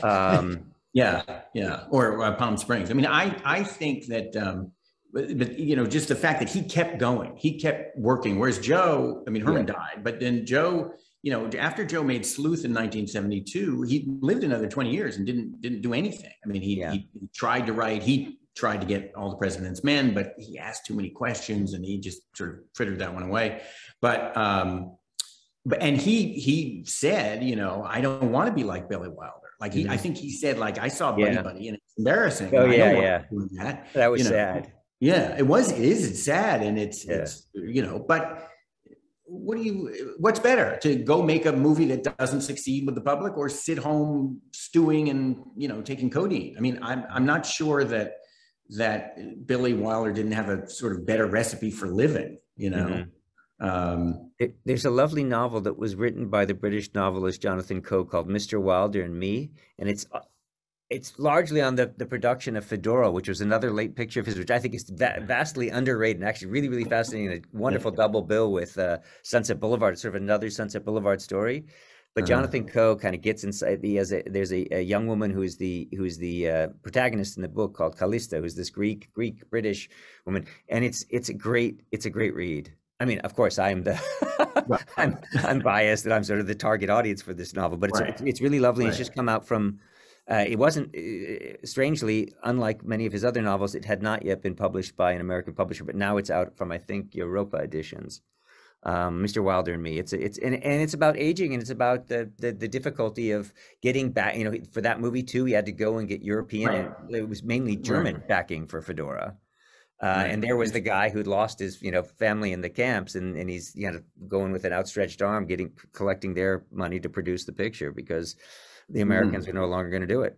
Um, yeah, yeah, or uh, Palm Springs. I mean, I, I think that, um, but, but, you know, just the fact that he kept going, he kept working, whereas Joe, I mean, Herman yeah. died, but then Joe... You know, after Joe made Sleuth in nineteen seventy-two, he lived another twenty years and didn't didn't do anything. I mean, he, yeah. he tried to write, he tried to get All the President's Men, but he asked too many questions and he just sort of frittered that one away. But, um, but and he he said, you know, I don't want to be like Billy Wilder. Like he, mm-hmm. I think he said, like, I saw Buddy yeah. Buddy, and it's embarrassing. Oh yeah, I don't yeah. want to do that. That was you know, sad. Yeah, it was. It is. It's sad, and it's yeah. it's you know, but. What do you, what's better, to go make a movie that doesn't succeed with the public, or sit home stewing and, you know, taking codeine? I mean, I'm, I'm not sure that, that Billy Wilder didn't have a sort of better recipe for living, you know? Mm-hmm. um, it, there's a lovely novel that was written by the British novelist Jonathan Coe called Mister Wilder and Me. And it's, it's largely on the, the production of Fedora, which was another late picture of his, which I think is va vastly underrated and actually really, really fascinating. A wonderful double bill with uh, Sunset Boulevard, sort of another Sunset Boulevard story. But Jonathan uh-huh. Coe kind of gets inside the, as a, there's a, a young woman who is the, who is the uh, protagonist in the book called Callista, who's this Greek, Greek, British woman. And it's, it's a great, it's a great read. I mean, of course I'm the, I'm, I'm biased and I'm sort of the target audience for this novel, but it's, right. it's, it's really lovely. Right. It's just come out from, uh, it wasn't, uh, strangely, unlike many of his other novels, it had not yet been published by an American publisher, but now it's out from, I think, Europa editions. Um, Mister Wilder and Me. It's it's and, and it's about aging, and it's about the, the the difficulty of getting back. You know, for that movie too, he had to go and get European. Right. And it was mainly German right. backing for Fedora, uh, right. and there was the guy who'd lost his you know family in the camps, and and he's you know going with an outstretched arm, getting collecting their money to produce the picture because the Americans mm. were no longer going to do it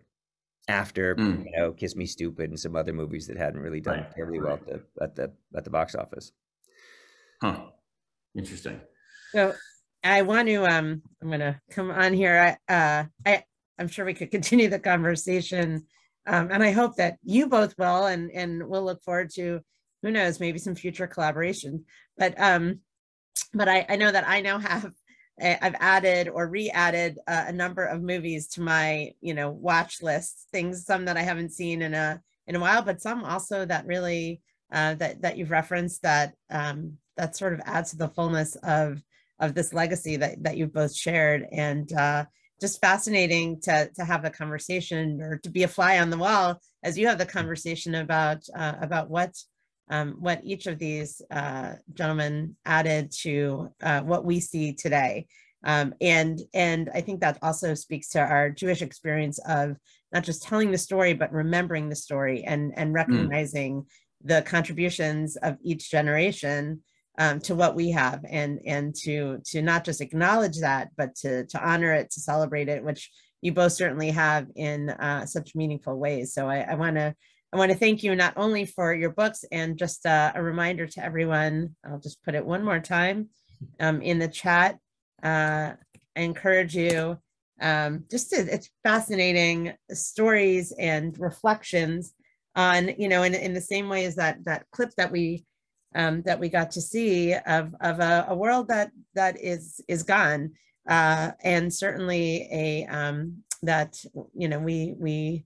after mm. you know Kiss Me Stupid and some other movies that hadn't really done right. terribly well at the at the at the box office. Huh. Interesting. So I want to, um, I'm going to come on here. I, uh, I, I'm sure we could continue the conversation. Um, and I hope that you both will, and, and we'll look forward to, who knows, maybe some future collaboration. But, um, but I, I know that I now have, I've added or re-added uh, a number of movies to my, you know, watch list, things, some that I haven't seen in a, in a while, but some also that really, uh, that, that you've referenced that, um, that sort of adds to the fullness of of this legacy that, that you've both shared. And uh, just fascinating to, to have the conversation, or to be a fly on the wall as you have the conversation about uh, about what um, what each of these uh, gentlemen added to uh, what we see today. Um, and, and I think that also speaks to our Jewish experience of not just telling the story, but remembering the story and, and recognizing mm. the contributions of each generation Um, to what we have, and and to to not just acknowledge that, but to to honor it, to celebrate it, which you both certainly have in uh, such meaningful ways. So I, I want to I want to thank you not only for your books, and just uh, a reminder to everyone. I'll just put it one more time um, in the chat. Uh, I encourage you um, just to, it's fascinating stories and reflections on you know in in the same way as that that clip that we. Um, that we got to see of, of a, a world that that is is gone, uh, and certainly a um, that you know we we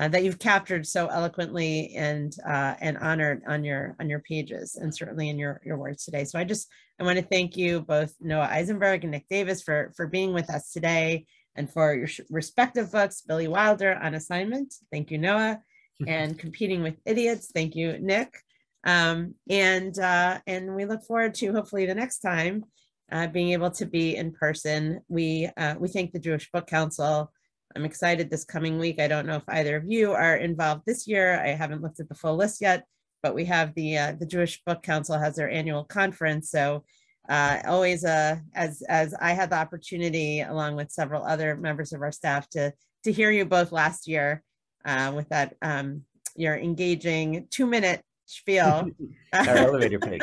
uh, that you've captured so eloquently and uh, and honored on your on your pages, and certainly in your your words today. So I just I want to thank you both, Noah Isenberg and Nick Davis, for for being with us today, and for your respective books. Billy Wilder on Assignment, thank you, Noah, and Competing with Idiots, thank you, Nick. Um, and, uh, and we look forward to hopefully the next time, uh, being able to be in person. We, uh, we thank the Jewish Book Council. I'm excited this coming week. I don't know if either of you are involved this year. I haven't looked at the full list yet, but we have the, uh, the Jewish Book Council has their annual conference. So, uh, always, uh, as, as I had the opportunity along with several other members of our staff to, to hear you both last year, uh, with that, um, your engaging two minute spiel elevator pitch.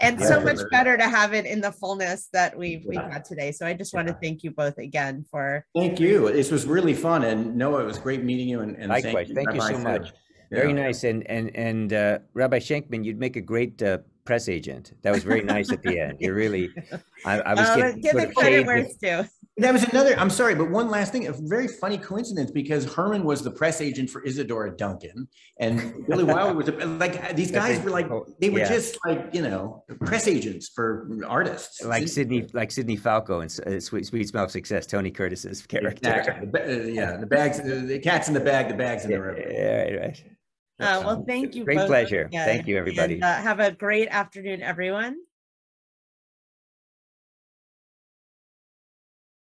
And yeah, so much better to have it in the fullness that we've we've got today. So I just want yeah. to thank you both again for thank you. This was really fun, and Noah, it was great meeting you. And, and likewise, thank you, thank you so much. Yeah. Very nice. And and and uh, Rabbi Schenkman, you'd make a great uh, press agent. That was very nice at the end. You're really, I, I was uh, give it credit where it's due. That was another. I'm sorry, but one last thing. A very funny coincidence, because Herman was the press agent for Isadora Duncan, and Billy Wilder was a, like these guys were like they were yeah. just like you know press agents for artists, like Sidney, like Sidney Falco in uh, Sweet, Sweet Smell of Success. Tony Curtis's character. Exactly. The, uh, yeah, the bags, the cat's in the bag, the bags in the river. Yeah, right, right. Uh, well, thank you. Great both. Pleasure. Yeah. Thank you, everybody. And, uh, have a great afternoon, everyone.